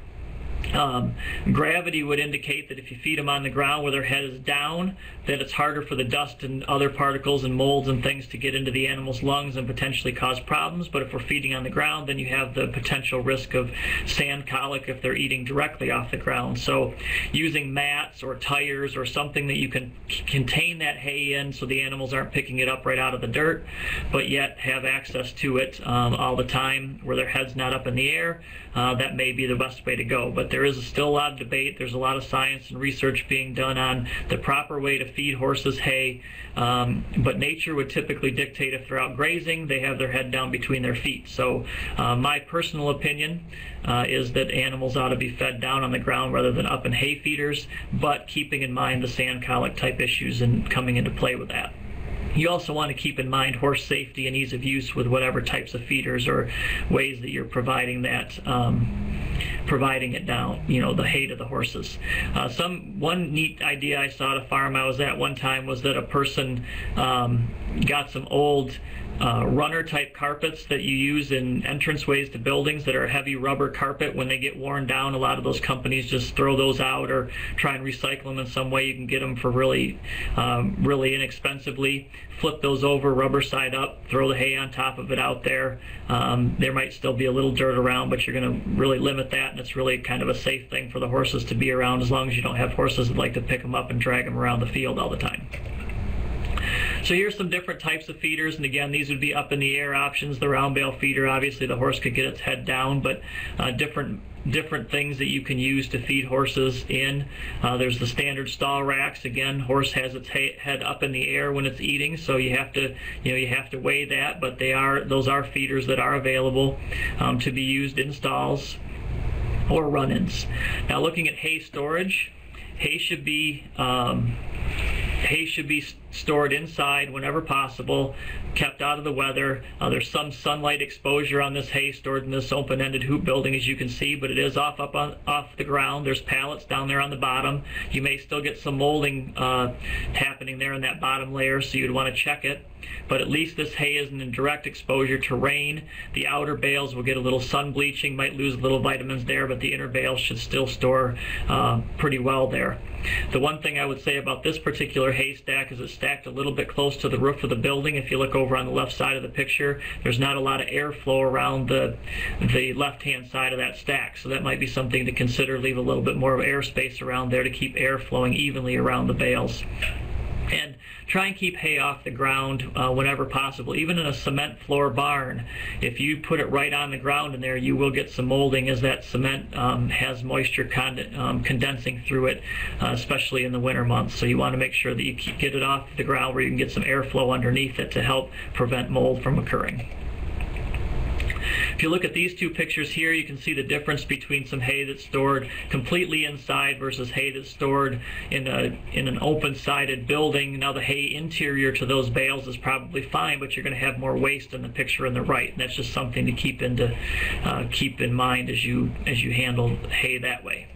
Gravity would indicate that if you feed them on the ground where their head is down, that it's harder for the dust and other particles and molds and things to get into the animal's lungs and potentially cause problems. But if we're feeding on the ground, then you have the potential risk of sand colic if they're eating directly off the ground. So using mats or tires or something that you can contain that hay in, so the animals aren't picking it up right out of the dirt, but yet have access to it all the time where their head's not up in the air, that may be the best way to go. But there is still a lot of debate. There's a lot of science and research being done on the proper way to feed horses hay, but nature would typically dictate if they're out grazing, they have their head down between their feet. So my personal opinion is that animals ought to be fed down on the ground rather than up in hay feeders, but keeping in mind the sand colic type issues and coming into play with that. You also want to keep in mind horse safety and ease of use with whatever types of feeders or ways that you're providing that, providing it down, you know, the hay to the horses. One neat idea I saw at a farm I was at one time was that a person got some old runner type carpets that you use in entranceways to buildings that are heavy rubber carpet. When they get worn down, a lot of those companies just throw those out or try and recycle them in some way. You can get them for really, really inexpensively. Flip those over, rubber side up, throw the hay on top of it out there. There might still be a little dirt around, but you're going to really limit that, and it's really kind of a safe thing for the horses to be around, as long as you don't have horses that like to pick them up and drag them around the field all the time. So here's some different types of feeders, and again, these would be up in the air options. The round bale feeder, obviously the horse could get its head down, but different things that you can use to feed horses in. There's the standard stall racks. Again, horse has its head up in the air when it's eating, so you have to, you have to weigh that. But those are feeders that are available to be used in stalls or run-ins. Now, looking at hay storage, hay should be stored inside whenever possible, kept out of the weather. There's some sunlight exposure on this hay stored in this open-ended hoop building, as you can see, but it is off the ground. There's pallets down there on the bottom. You may still get some molding happening there in that bottom layer, so you'd want to check it. But at least this hay isn't in direct exposure to rain. The outer bales will get a little sun bleaching, might lose little vitamins there, but the inner bales should still store pretty well there. The one thing I would say about this particular hay stack is it's stacked a little bit close to the roof of the building. If you look over on the left side of the picture, there's not a lot of airflow around the left-hand side of that stack, so that might be something to consider. Leave a little bit more of airspace around there to keep air flowing evenly around the bales. And try and keep hay off the ground whenever possible. Even in a cement floor barn, if you put it right on the ground in there, you will get some molding, as that cement has moisture condensing through it, especially in the winter months. So you want to make sure that you get it off the ground where you can get some airflow underneath it to help prevent mold from occurring. If you look at these two pictures here, you can see the difference between some hay that's stored completely inside versus hay that's stored in an open-sided building. Now the hay interior to those bales is probably fine, but you're going to have more waste in the picture on the right, and that's just something to keep in mind as you handle hay that way.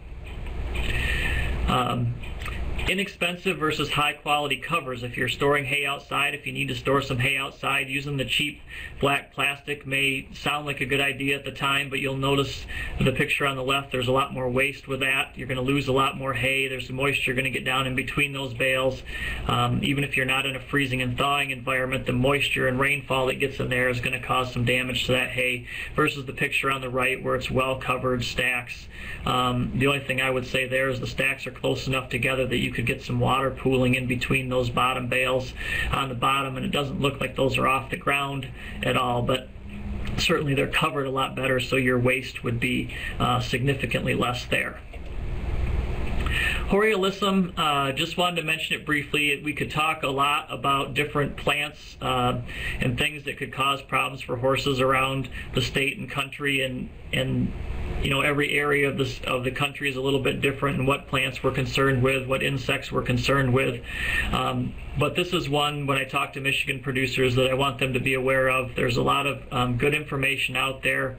Inexpensive versus high quality covers. If you're storing hay outside, if you need to store some hay outside, using the cheap black plastic may sound like a good idea at the time, but you'll notice the picture on the left, there's a lot more waste with that. You're going to lose a lot more hay. There's moisture going to get down in between those bales. Even if you're not in a freezing and thawing environment, the moisture and rainfall that gets in there is going to cause some damage to that hay, versus the picture on the right where it's well covered stacks. The only thing I would say there is the stacks are close enough together that you could get some water pooling in between those bottom bales on the bottom, and it doesn't look like those are off the ground at all, but certainly they're covered a lot better, so your waste would be significantly less there. Hoary alyssum, just wanted to mention it briefly. We could talk a lot about different plants and things that could cause problems for horses around the state and country, and you know, every area of the country is a little bit different in what plants we're concerned with, what insects we're concerned with. But this is one, when I talk to Michigan producers, that I want them to be aware of. There's a lot of good information out there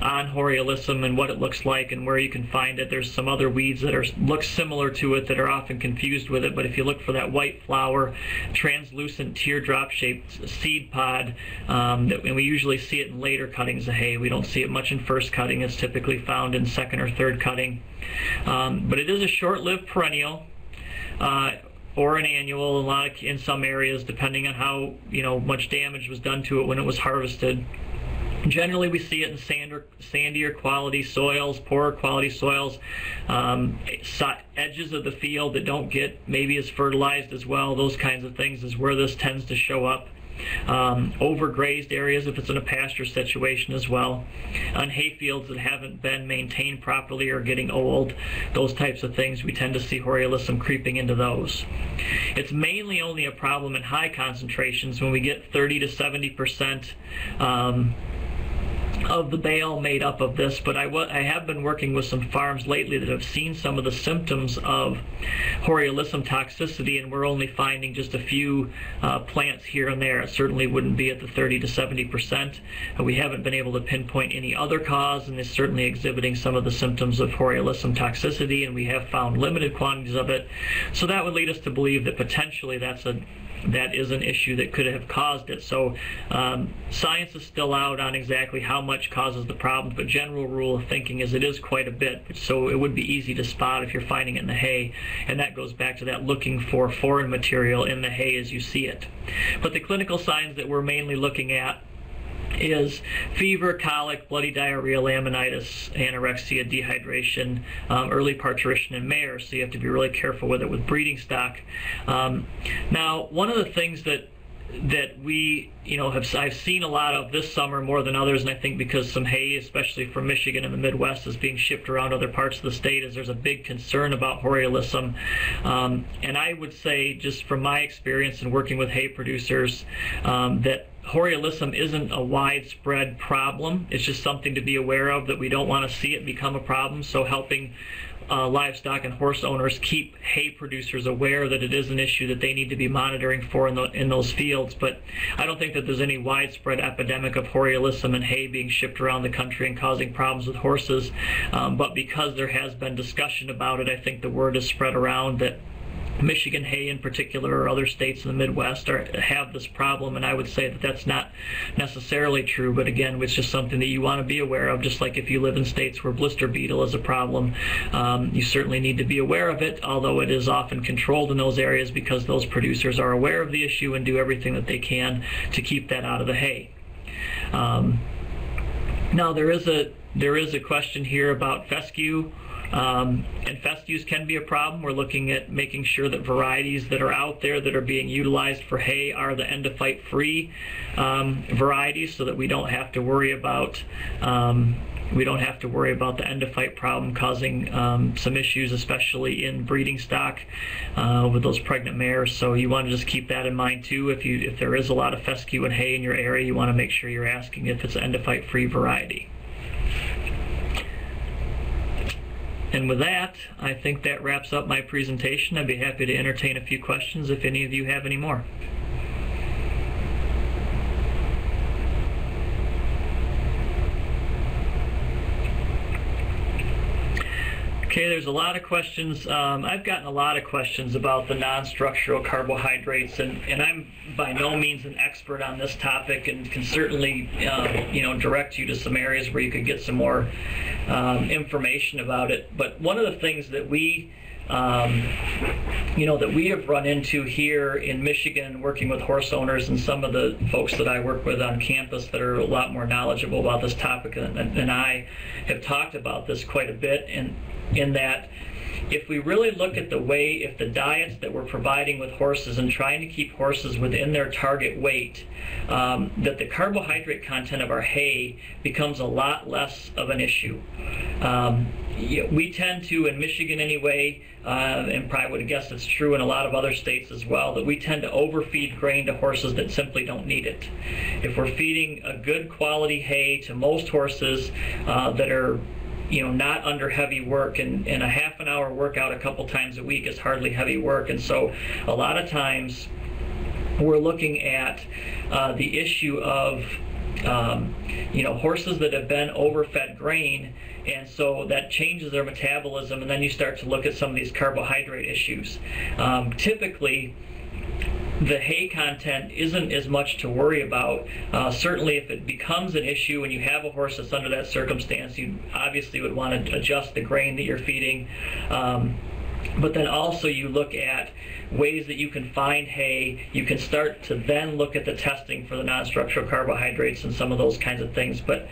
on hoary alyssum and what it looks like and where you can find it. There's some other weeds that look similar to it that are often confused with it, but if you look for that white flower, translucent teardrop-shaped seed pod, and we usually see it in later cuttings of hay. We don't see it much in first cutting. It's typically found in second or third cutting. But it is a short-lived perennial. Or an annual, in some areas, depending on how much damage was done to it when it was harvested. Generally, we see it in sandier quality soils, poorer quality soils, edges of the field that don't get maybe as fertilized as well. Those kinds of things is where this tends to show up. Overgrazed areas if it's in a pasture situation as well, on hay fields that haven't been maintained properly or getting old, those types of things, we tend to see hoary alyssum creeping into those. It's mainly only a problem in high concentrations when we get 30 to 70% of the bale made up of this, but I have been working with some farms lately that have seen some of the symptoms of hoary alyssum toxicity, and we're only finding just a few plants here and there. It certainly wouldn't be at the 30 to 70%. We haven't been able to pinpoint any other cause, and it's certainly exhibiting some of the symptoms of hoary alyssum toxicity, and we have found limited quantities of it. So that would lead us to believe that potentially that is an issue that could have caused it. So science is still out on exactly how much causes the problem, but general rule of thinking is it is quite a bit, so it would be easy to spot if you're finding it in the hay, and that goes back to that looking for foreign material in the hay as you see it. But the clinical signs that we're mainly looking at is fever, colic, bloody diarrhea, laminitis, anorexia, dehydration, early parturition in mares, so you have to be really careful with it with breeding stock. Now, one of the things that we I've seen a lot of this summer more than others, and I think because some hay, especially from Michigan and the Midwest, is being shipped around other parts of the state, is there's a big concern about hoary alyssum. And I would say, just from my experience in working with hay producers, that hoary alyssum isn't a widespread problem. It's just something to be aware of, that we don't want to see it become a problem. So helping livestock and horse owners keep hay producers aware that it is an issue that they need to be monitoring for in those fields. But I don't think that there's any widespread epidemic of hoary alyssum and hay being shipped around the country and causing problems with horses. But because there has been discussion about it, I think the word is spread around that Michigan hay in particular, or other states in the Midwest, have this problem, and I would say that that's not necessarily true, but again, it's just something that you want to be aware of, just like if you live in states where blister beetle is a problem. You certainly need to be aware of it, although it is often controlled in those areas because those producers are aware of the issue and do everything that they can to keep that out of the hay. Now, there is a question here about fescue. And pest use can be a problem. We're looking at making sure that varieties that are out there that are being utilized for hay are the endophyte free varieties, so that we don't have to worry about the endophyte problem causing some issues, especially in breeding stock with those pregnant mares. So you want to just keep that in mind too. If there is a lot of fescue and hay in your area, you want to make sure you're asking if it's an endophyte free variety. And with that, I think that wraps up my presentation. I'd be happy to entertain a few questions if any of you have any more. Okay, there's a lot of questions. I've gotten a lot of questions about the non-structural carbohydrates, and I'm by no means an expert on this topic, and can certainly direct you to some areas where you could get some more information about it. But one of the things that we that we have run into here in Michigan, working with horse owners and some of the folks that I work with on campus that are a lot more knowledgeable about this topic than I have talked about this quite a bit, and in that if we really look at the way, if the diets that we're providing with horses and trying to keep horses within their target weight, that the carbohydrate content of our hay becomes a lot less of an issue. We tend to, in Michigan anyway, and probably would have guessed it's true in a lot of other states as well, that we tend to overfeed grain to horses that simply don't need it. If we're feeding a good quality hay to most horses that are not under heavy work, and a half an hour workout a couple times a week is hardly heavy work, and so a lot of times we're looking at the issue of horses that have been overfed grain, and so that changes their metabolism, and then you start to look at some of these carbohydrate issues. Typically the hay content isn't as much to worry about. Certainly if it becomes an issue and you have a horse that's under that circumstance, you obviously would want to adjust the grain that you're feeding. But then also you look at ways that you can find hay. You can start to then look at the testing for the non-structural carbohydrates and some of those kinds of things. But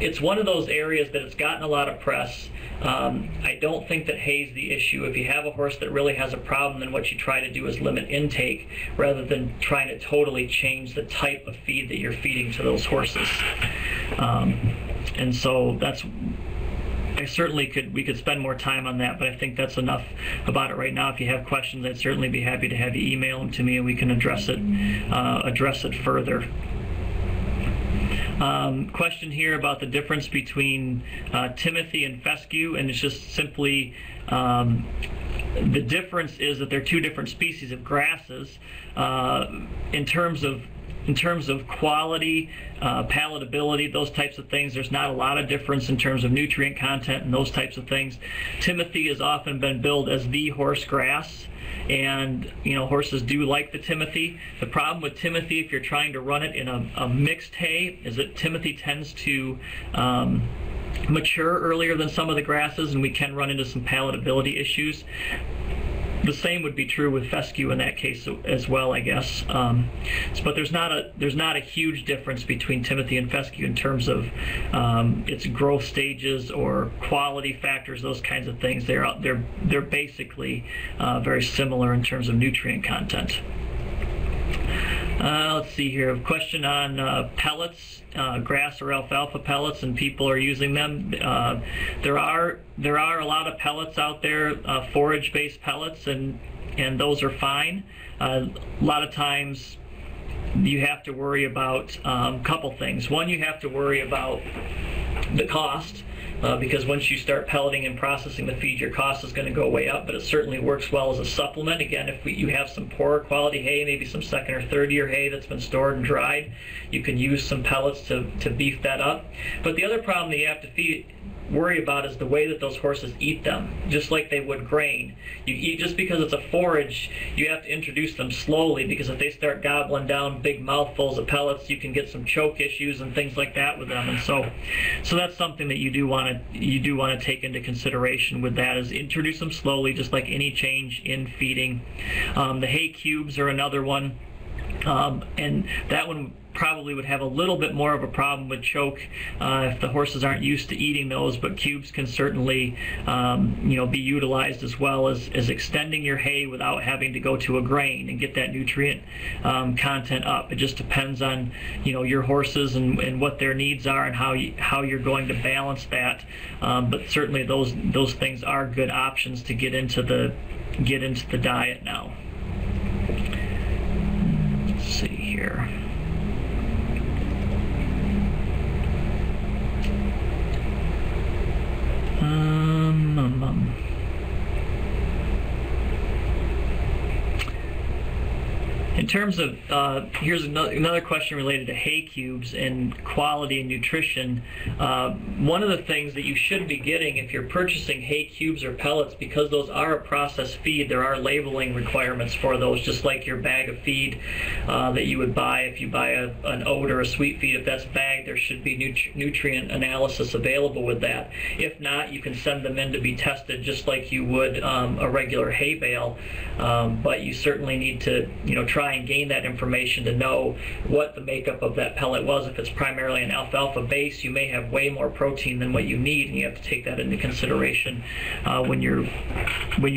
it's one of those areas that it's gotten a lot of press. I don't think that hay's the issue. If you have a horse that really has a problem, then what you try to do is limit intake rather than trying to totally change the type of feed that you're feeding to those horses. And so that's, I certainly could, we could spend more time on that, but I think that's enough about it right now. If you have questions, I'd certainly be happy to have you email them to me, and we can address it further. Question here about the difference between Timothy and fescue, and it's just simply the difference is that they're two different species of grasses in terms of quality, palatability, those types of things. There's not a lot of difference in terms of nutrient content and those types of things. Timothy has often been billed as the horse grass, and horses do like the Timothy. The problem with Timothy, if you're trying to run it in a mixed hay, is that Timothy tends to mature earlier than some of the grasses, and we can run into some palatability issues. The same would be true with fescue in that case as well, I guess. But there's not a huge difference between Timothy and fescue in terms of its growth stages or quality factors, those kinds of things. They're basically very similar in terms of nutrient content. Let's see here. A question on pellets, grass or alfalfa pellets, and people are using them. There are a lot of pellets out there, forage-based pellets, and those are fine. A lot of times you have to worry about a couple things. One, you have to worry about the cost, because once you start pelleting and processing the feed, your cost is going to go way up, but it certainly works well as a supplement. Again, if you have some poorer quality hay, maybe some second or third year hay that's been stored and dried, you can use some pellets to beef that up. But the other problem that you have to worry about is the way that those horses eat them, just like they would grain. Just because it's a forage, you have to introduce them slowly, because if they start gobbling down big mouthfuls of pellets, you can get some choke issues and things like that with them. And so that's something that you do want to take into consideration with that, is introduce them slowly, just like any change in feeding. The hay cubes are another one, and that one probably would have a little bit more of a problem with choke if the horses aren't used to eating those, but cubes can certainly be utilized as well as extending your hay without having to go to a grain and get that nutrient content up. It just depends on your horses and what their needs are and how you're going to balance that, but certainly those things are good options to get into the diet now. Let's see here. In terms of, here's another question related to hay cubes and quality and nutrition. One of the things that you should be getting if you're purchasing hay cubes or pellets, because those are a processed feed, there are labeling requirements for those, just like your bag of feed that you would buy. If you buy an oat or a sweet feed, if that's bagged, there should be nutrient analysis available with that. If not, you can send them in to be tested just like you would a regular hay bale, but you certainly need to try and gain that information to know what the makeup of that pellet was. If it's primarily an alfalfa base, you may have way more protein than what you need, and you have to take that into consideration when you're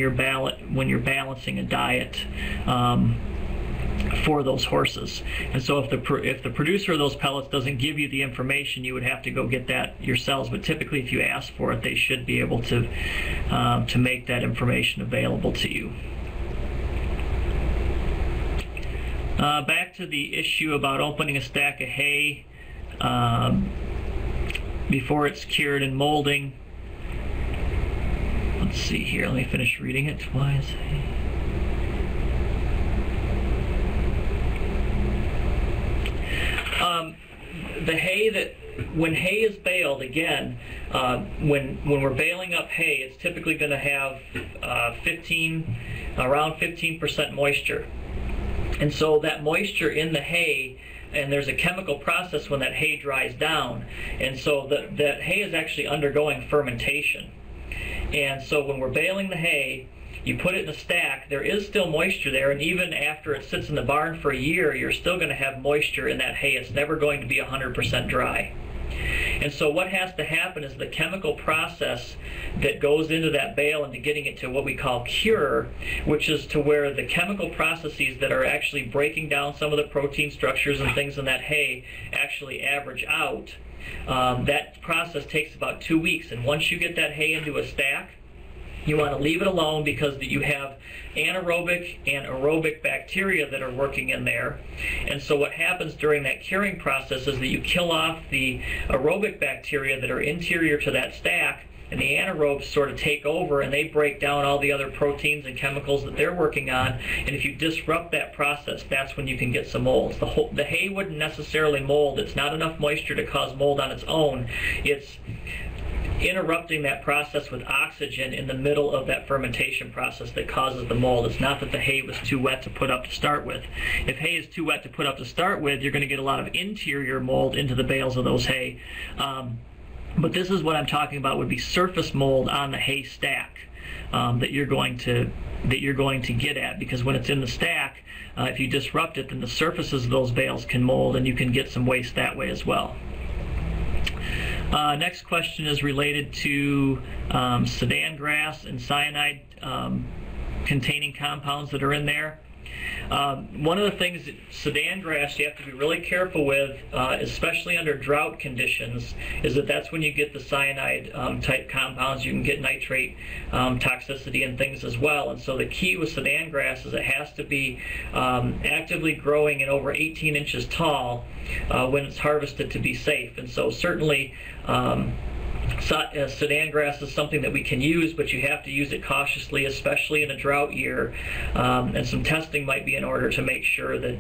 balancing a diet for those horses. And so if the producer of those pellets doesn't give you the information, you would have to go get that yourselves, but typically if you ask for it, they should be able to make that information available to you. Back to the issue about opening a stack of hay before it's cured and molding. Let's see here, let me finish reading it. Why is hay? The hay that, when hay is baled, again, when we're baling up hay, it's typically going to have around 15% moisture. And so that moisture in the hay, and there's a chemical process when that hay dries down, and so that hay is actually undergoing fermentation. And so when we're baling the hay, you put it in a stack, there is still moisture there, and even after it sits in the barn for a year, you're still going to have moisture in that hay. It's never going to be 100% dry. And so what has to happen is the chemical process that goes into that bale into getting it to what we call cure, which is to where the chemical processes that are actually breaking down some of the protein structures and things in that hay actually average out. That process takes about 2 weeks, and once you get that hay into a stack, you want to leave it alone because you have anaerobic and aerobic bacteria that are working in there. And so what happens during that curing process is that you kill off the aerobic bacteria that are interior to that stack, and the anaerobes sort of take over and they break down all the other proteins and chemicals that they're working on. And if you disrupt that process, that's when you can get some molds. The hay wouldn't necessarily mold. It's not enough moisture to cause mold on its own. It's interrupting that process with oxygen in the middle of that fermentation process that causes the mold. It's not that the hay was too wet to put up to start with. If hay is too wet to put up to start with, you're going to get a lot of interior mold into the bales of those hay. But this is what I'm talking about would be surface mold on the hay stack that you're going to get at, because when it's in the stack, if you disrupt it, then the surfaces of those bales can mold and you can get some waste that way as well. Next question is related to Sudan grass and cyanide containing compounds that are in there. One of the things that Sudan grass you have to be really careful with, especially under drought conditions, is that's when you get the cyanide type compounds. You can get nitrate toxicity and things as well. And so the key with Sudan grass is it has to be actively growing and over 18 inches tall when it's harvested to be safe. And so certainly Sudan grass is something that we can use, but you have to use it cautiously, especially in a drought year, and some testing might be in order to make sure that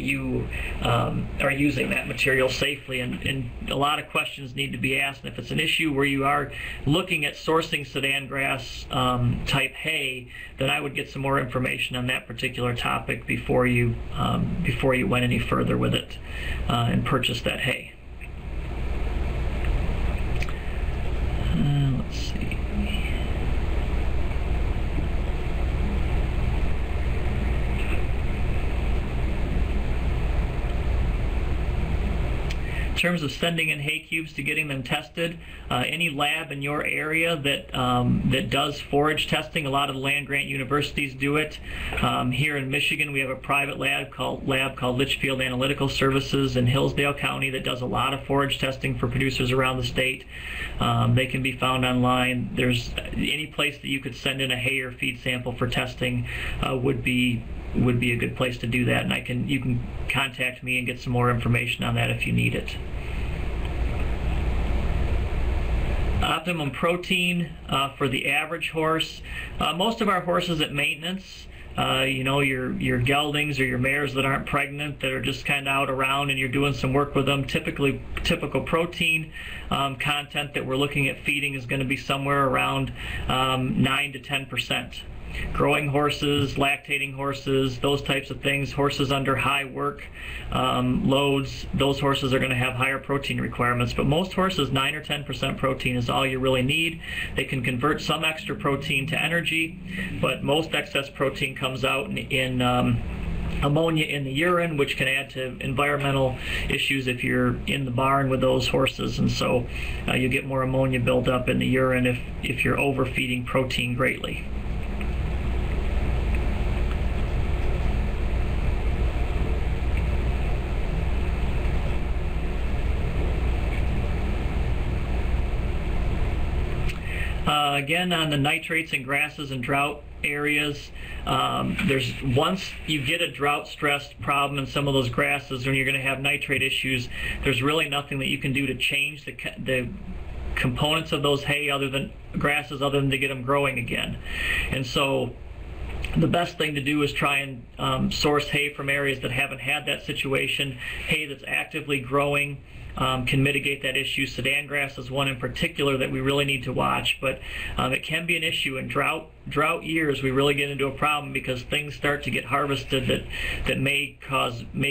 you are using that material safely. And a lot of questions need to be asked, and if it's an issue where you are looking at sourcing Sudan grass type hay, then I would get some more information on that particular topic before you went any further with it and purchased that hay. Let's see. In terms of sending in hay cubes to getting them tested, any lab in your area that that does forage testing, a lot of the land-grant universities do it. Here in Michigan, we have a private lab called Litchfield Analytical Services in Hillsdale County that does a lot of forage testing for producers around the state. They can be found online. There's any place that you could send in a hay or feed sample for testing would be a good place to do that, and you can contact me and get some more information on that if you need it. Optimum protein for the average horse. Most of our horses at maintenance, you know, your geldings or your mares that aren't pregnant, that are just kind of out around and you're doing some work with them, typical protein content that we're looking at feeding is going to be somewhere around 9 to 10%. Growing horses, lactating horses, those types of things, horses under high work loads, those horses are going to have higher protein requirements. But most horses, 9 or 10% protein is all you really need. They can convert some extra protein to energy, but most excess protein comes out in ammonia in the urine, which can add to environmental issues if you're in the barn with those horses. And so you get more ammonia buildup in the urine if you're overfeeding protein greatly. Again, on the nitrates and grasses and drought areas, once you get a drought stress problem in some of those grasses, when you're going to have nitrate issues, there's really nothing that you can do to change the components of those hay other than grasses, other than to get them growing again. And so the best thing to do is try and source hay from areas that haven't had that situation. Hay that's actively growing can mitigate that issue. Sudan grass is one in particular that we really need to watch, but it can be an issue in drought years. We really get into a problem because things start to get harvested that may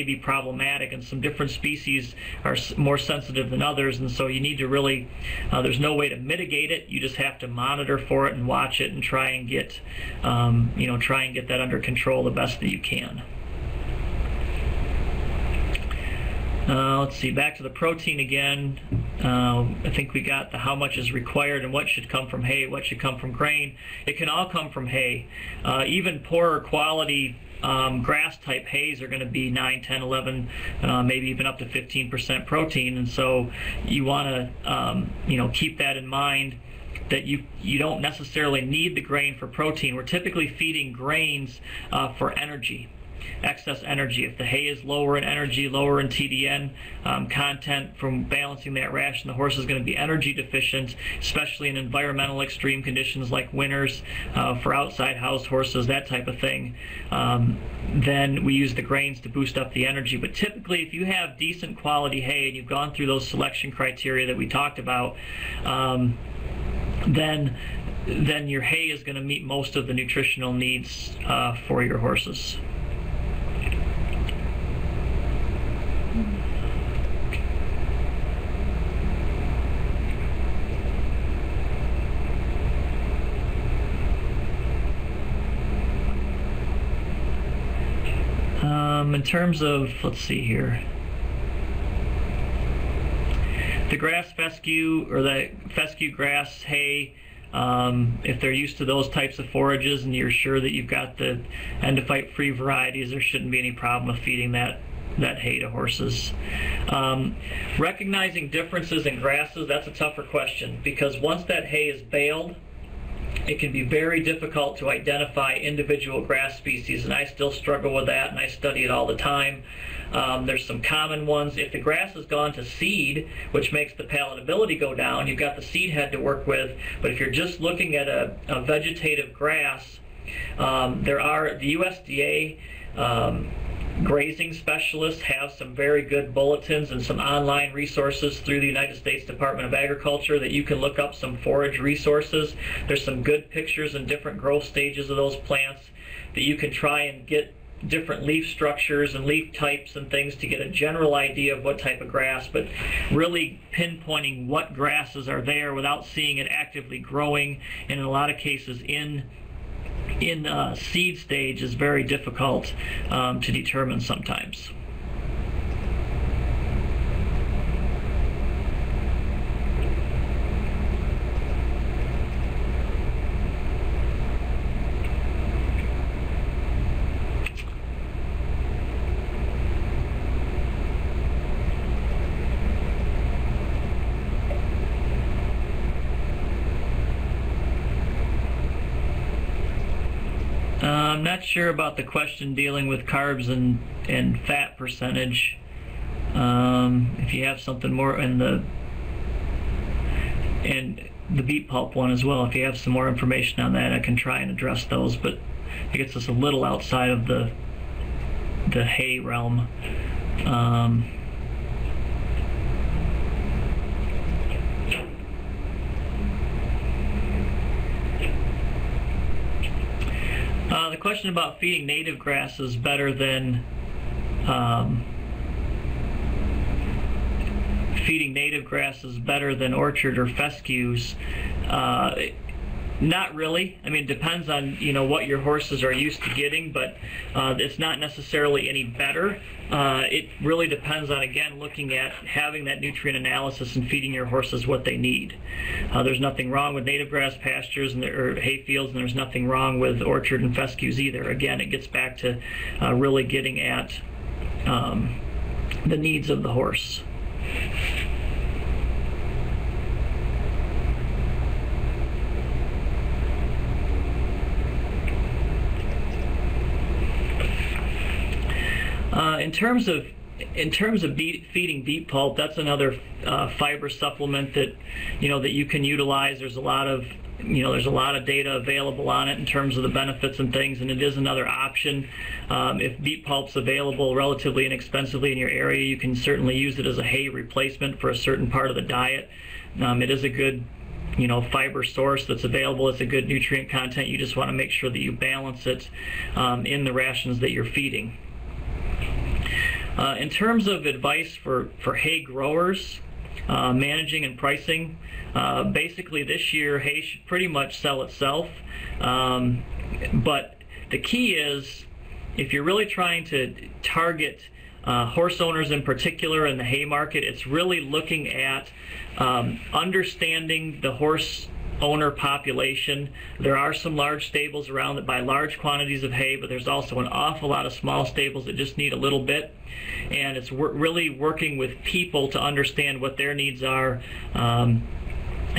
be problematic, and some different species are more sensitive than others, and so you need to really, there's no way to mitigate it. You just have to monitor for it and watch it and try and get try and get that under control the best that you can. Let's see, back to the protein again. I think we got the how much is required and what should come from hay, what should come from grain. It can all come from hay. Even poorer quality grass type hays are going to be 9, 10, 11, maybe even up to 15% protein. And so you want to keep that in mind, that you don't necessarily need the grain for protein. We're typically feeding grains for energy. Excess energy. If the hay is lower in energy, lower in TDN content from balancing that ration, the horse is going to be energy deficient, especially in environmental extreme conditions like winters for outside housed horses, that type of thing. Then we use the grains to boost up the energy. But typically, if you have decent quality hay and you've gone through those selection criteria that we talked about, then your hay is going to meet most of the nutritional needs for your horses. In terms of, let's see here, the grass fescue or the fescue grass hay, if they're used to those types of forages and you're sure that you've got the endophyte-free varieties, there shouldn't be any problem with feeding that hay to horses. Recognizing differences in grasses, that's a tougher question, because once that hay is baled, it can be very difficult to identify individual grass species, and I still struggle with that, and I study it all the time. There's some common ones. If the grass has gone to seed, which makes the palatability go down, you've got the seed head to work with. But if you're just looking at a vegetative grass, there are the USDA grazing specialists have some very good bulletins and some online resources through the United States Department of Agriculture that you can look up some forage resources. There's some good pictures and different growth stages of those plants that you can try and get different leaf structures and leaf types and things to get a general idea of what type of grass, but really pinpointing what grasses are there without seeing it actively growing, and in a lot of cases in seed stage is very difficult to determine sometimes. not sure about the question dealing with carbs and fat percentage. If you have something more in the beet pulp one as well, if you have some more information on that, I can try and address those, but it gets us a little outside of the hay realm. The question about feeding native grasses better than orchard or fescues, not really. I mean, it depends on, you know, what your horses are used to getting, but it's not necessarily any better. It really depends on, again, looking at having that nutrient analysis and feeding your horses what they need. There's nothing wrong with native grass pastures and or hay fields, and there's nothing wrong with orchard and fescues either. Again, it gets back to really getting at the needs of the horse. In terms of feeding beet pulp, that's another fiber supplement that, you know, that you can utilize. There's a lot of, you know, there's a lot of data available on it in terms of the benefits and things, and it is another option. If beet pulp's available relatively inexpensively in your area, you can certainly use it as a hay replacement for a certain part of the diet. It is a good, you know, fiber source that's available. It's a good nutrient content. You just want to make sure that you balance it in the rations that you're feeding. In terms of advice for hay growers, managing and pricing, basically this year hay should pretty much sell itself, but the key is, if you're really trying to target horse owners in particular in the hay market, it's really looking at understanding the horse owner population. There are some large stables around that buy large quantities of hay, but there's also an awful lot of small stables that just need a little bit, and it's really working with people to understand what their needs are, and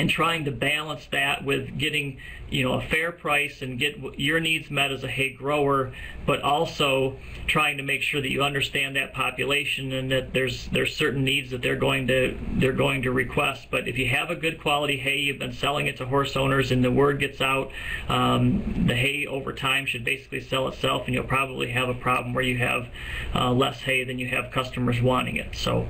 trying to balance that with getting, you know, a fair price and get your needs met as a hay grower, but also trying to make sure that you understand that population and that there's certain needs that they're going to request. But if you have a good quality hay, you've been selling it to horse owners, and the word gets out, the hay over time should basically sell itself, and you'll probably have a problem where you have less hay than you have customers wanting it. So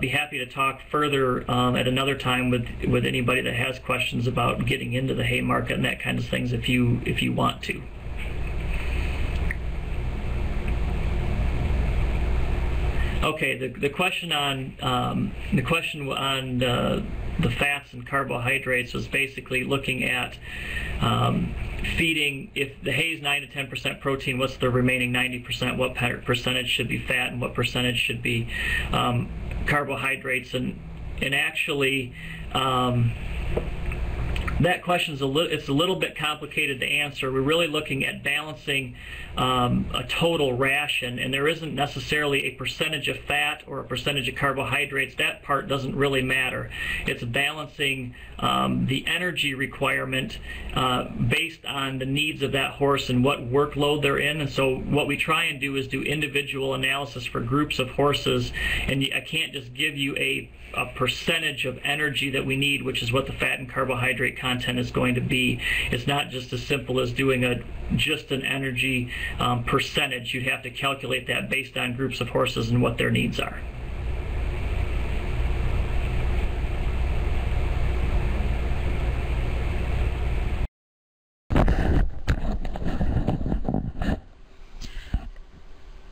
be happy to talk further at another time with anybody that has questions about getting into the hay market and that kind of things, if you want to. Okay, the question on the fats and carbohydrates was basically looking at feeding, if the hay is 9 to 10% protein, what's the remaining 90%? What percentage should be fat and what percentage should be carbohydrates? And actually, that question is it's a little bit complicated to answer. We're really looking at balancing a total ration, and there isn't necessarily a percentage of fat or a percentage of carbohydrates. That part doesn't really matter. It's balancing the energy requirement based on the needs of that horse and what workload they're in. And so what we try and do is do individual analysis for groups of horses, and I can't just give you a percentage of energy that we need, which is what the fat and carbohydrate content is going to be. It's not just as simple as doing just an energy percentage. You'd have to calculate that based on groups of horses and what their needs are.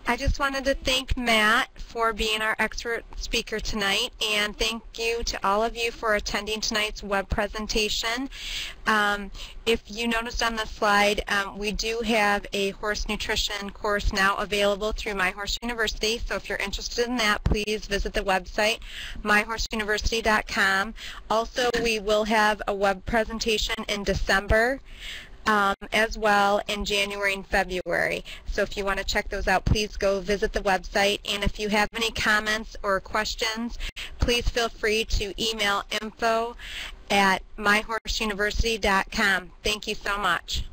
I just wanted to thank Matt for being our expert speaker tonight, and thank you to all of you for attending tonight's web presentation. If you noticed on the slide, we do have a horse nutrition course now available through My Horse University, so if you're interested in that, please visit the website, myhorseuniversity.com. Also, we will have a web presentation in December. As well in January and February. So if you want to check those out, please go visit the website. And if you have any comments or questions, please feel free to email info@myhorseuniversity.com. Thank you so much.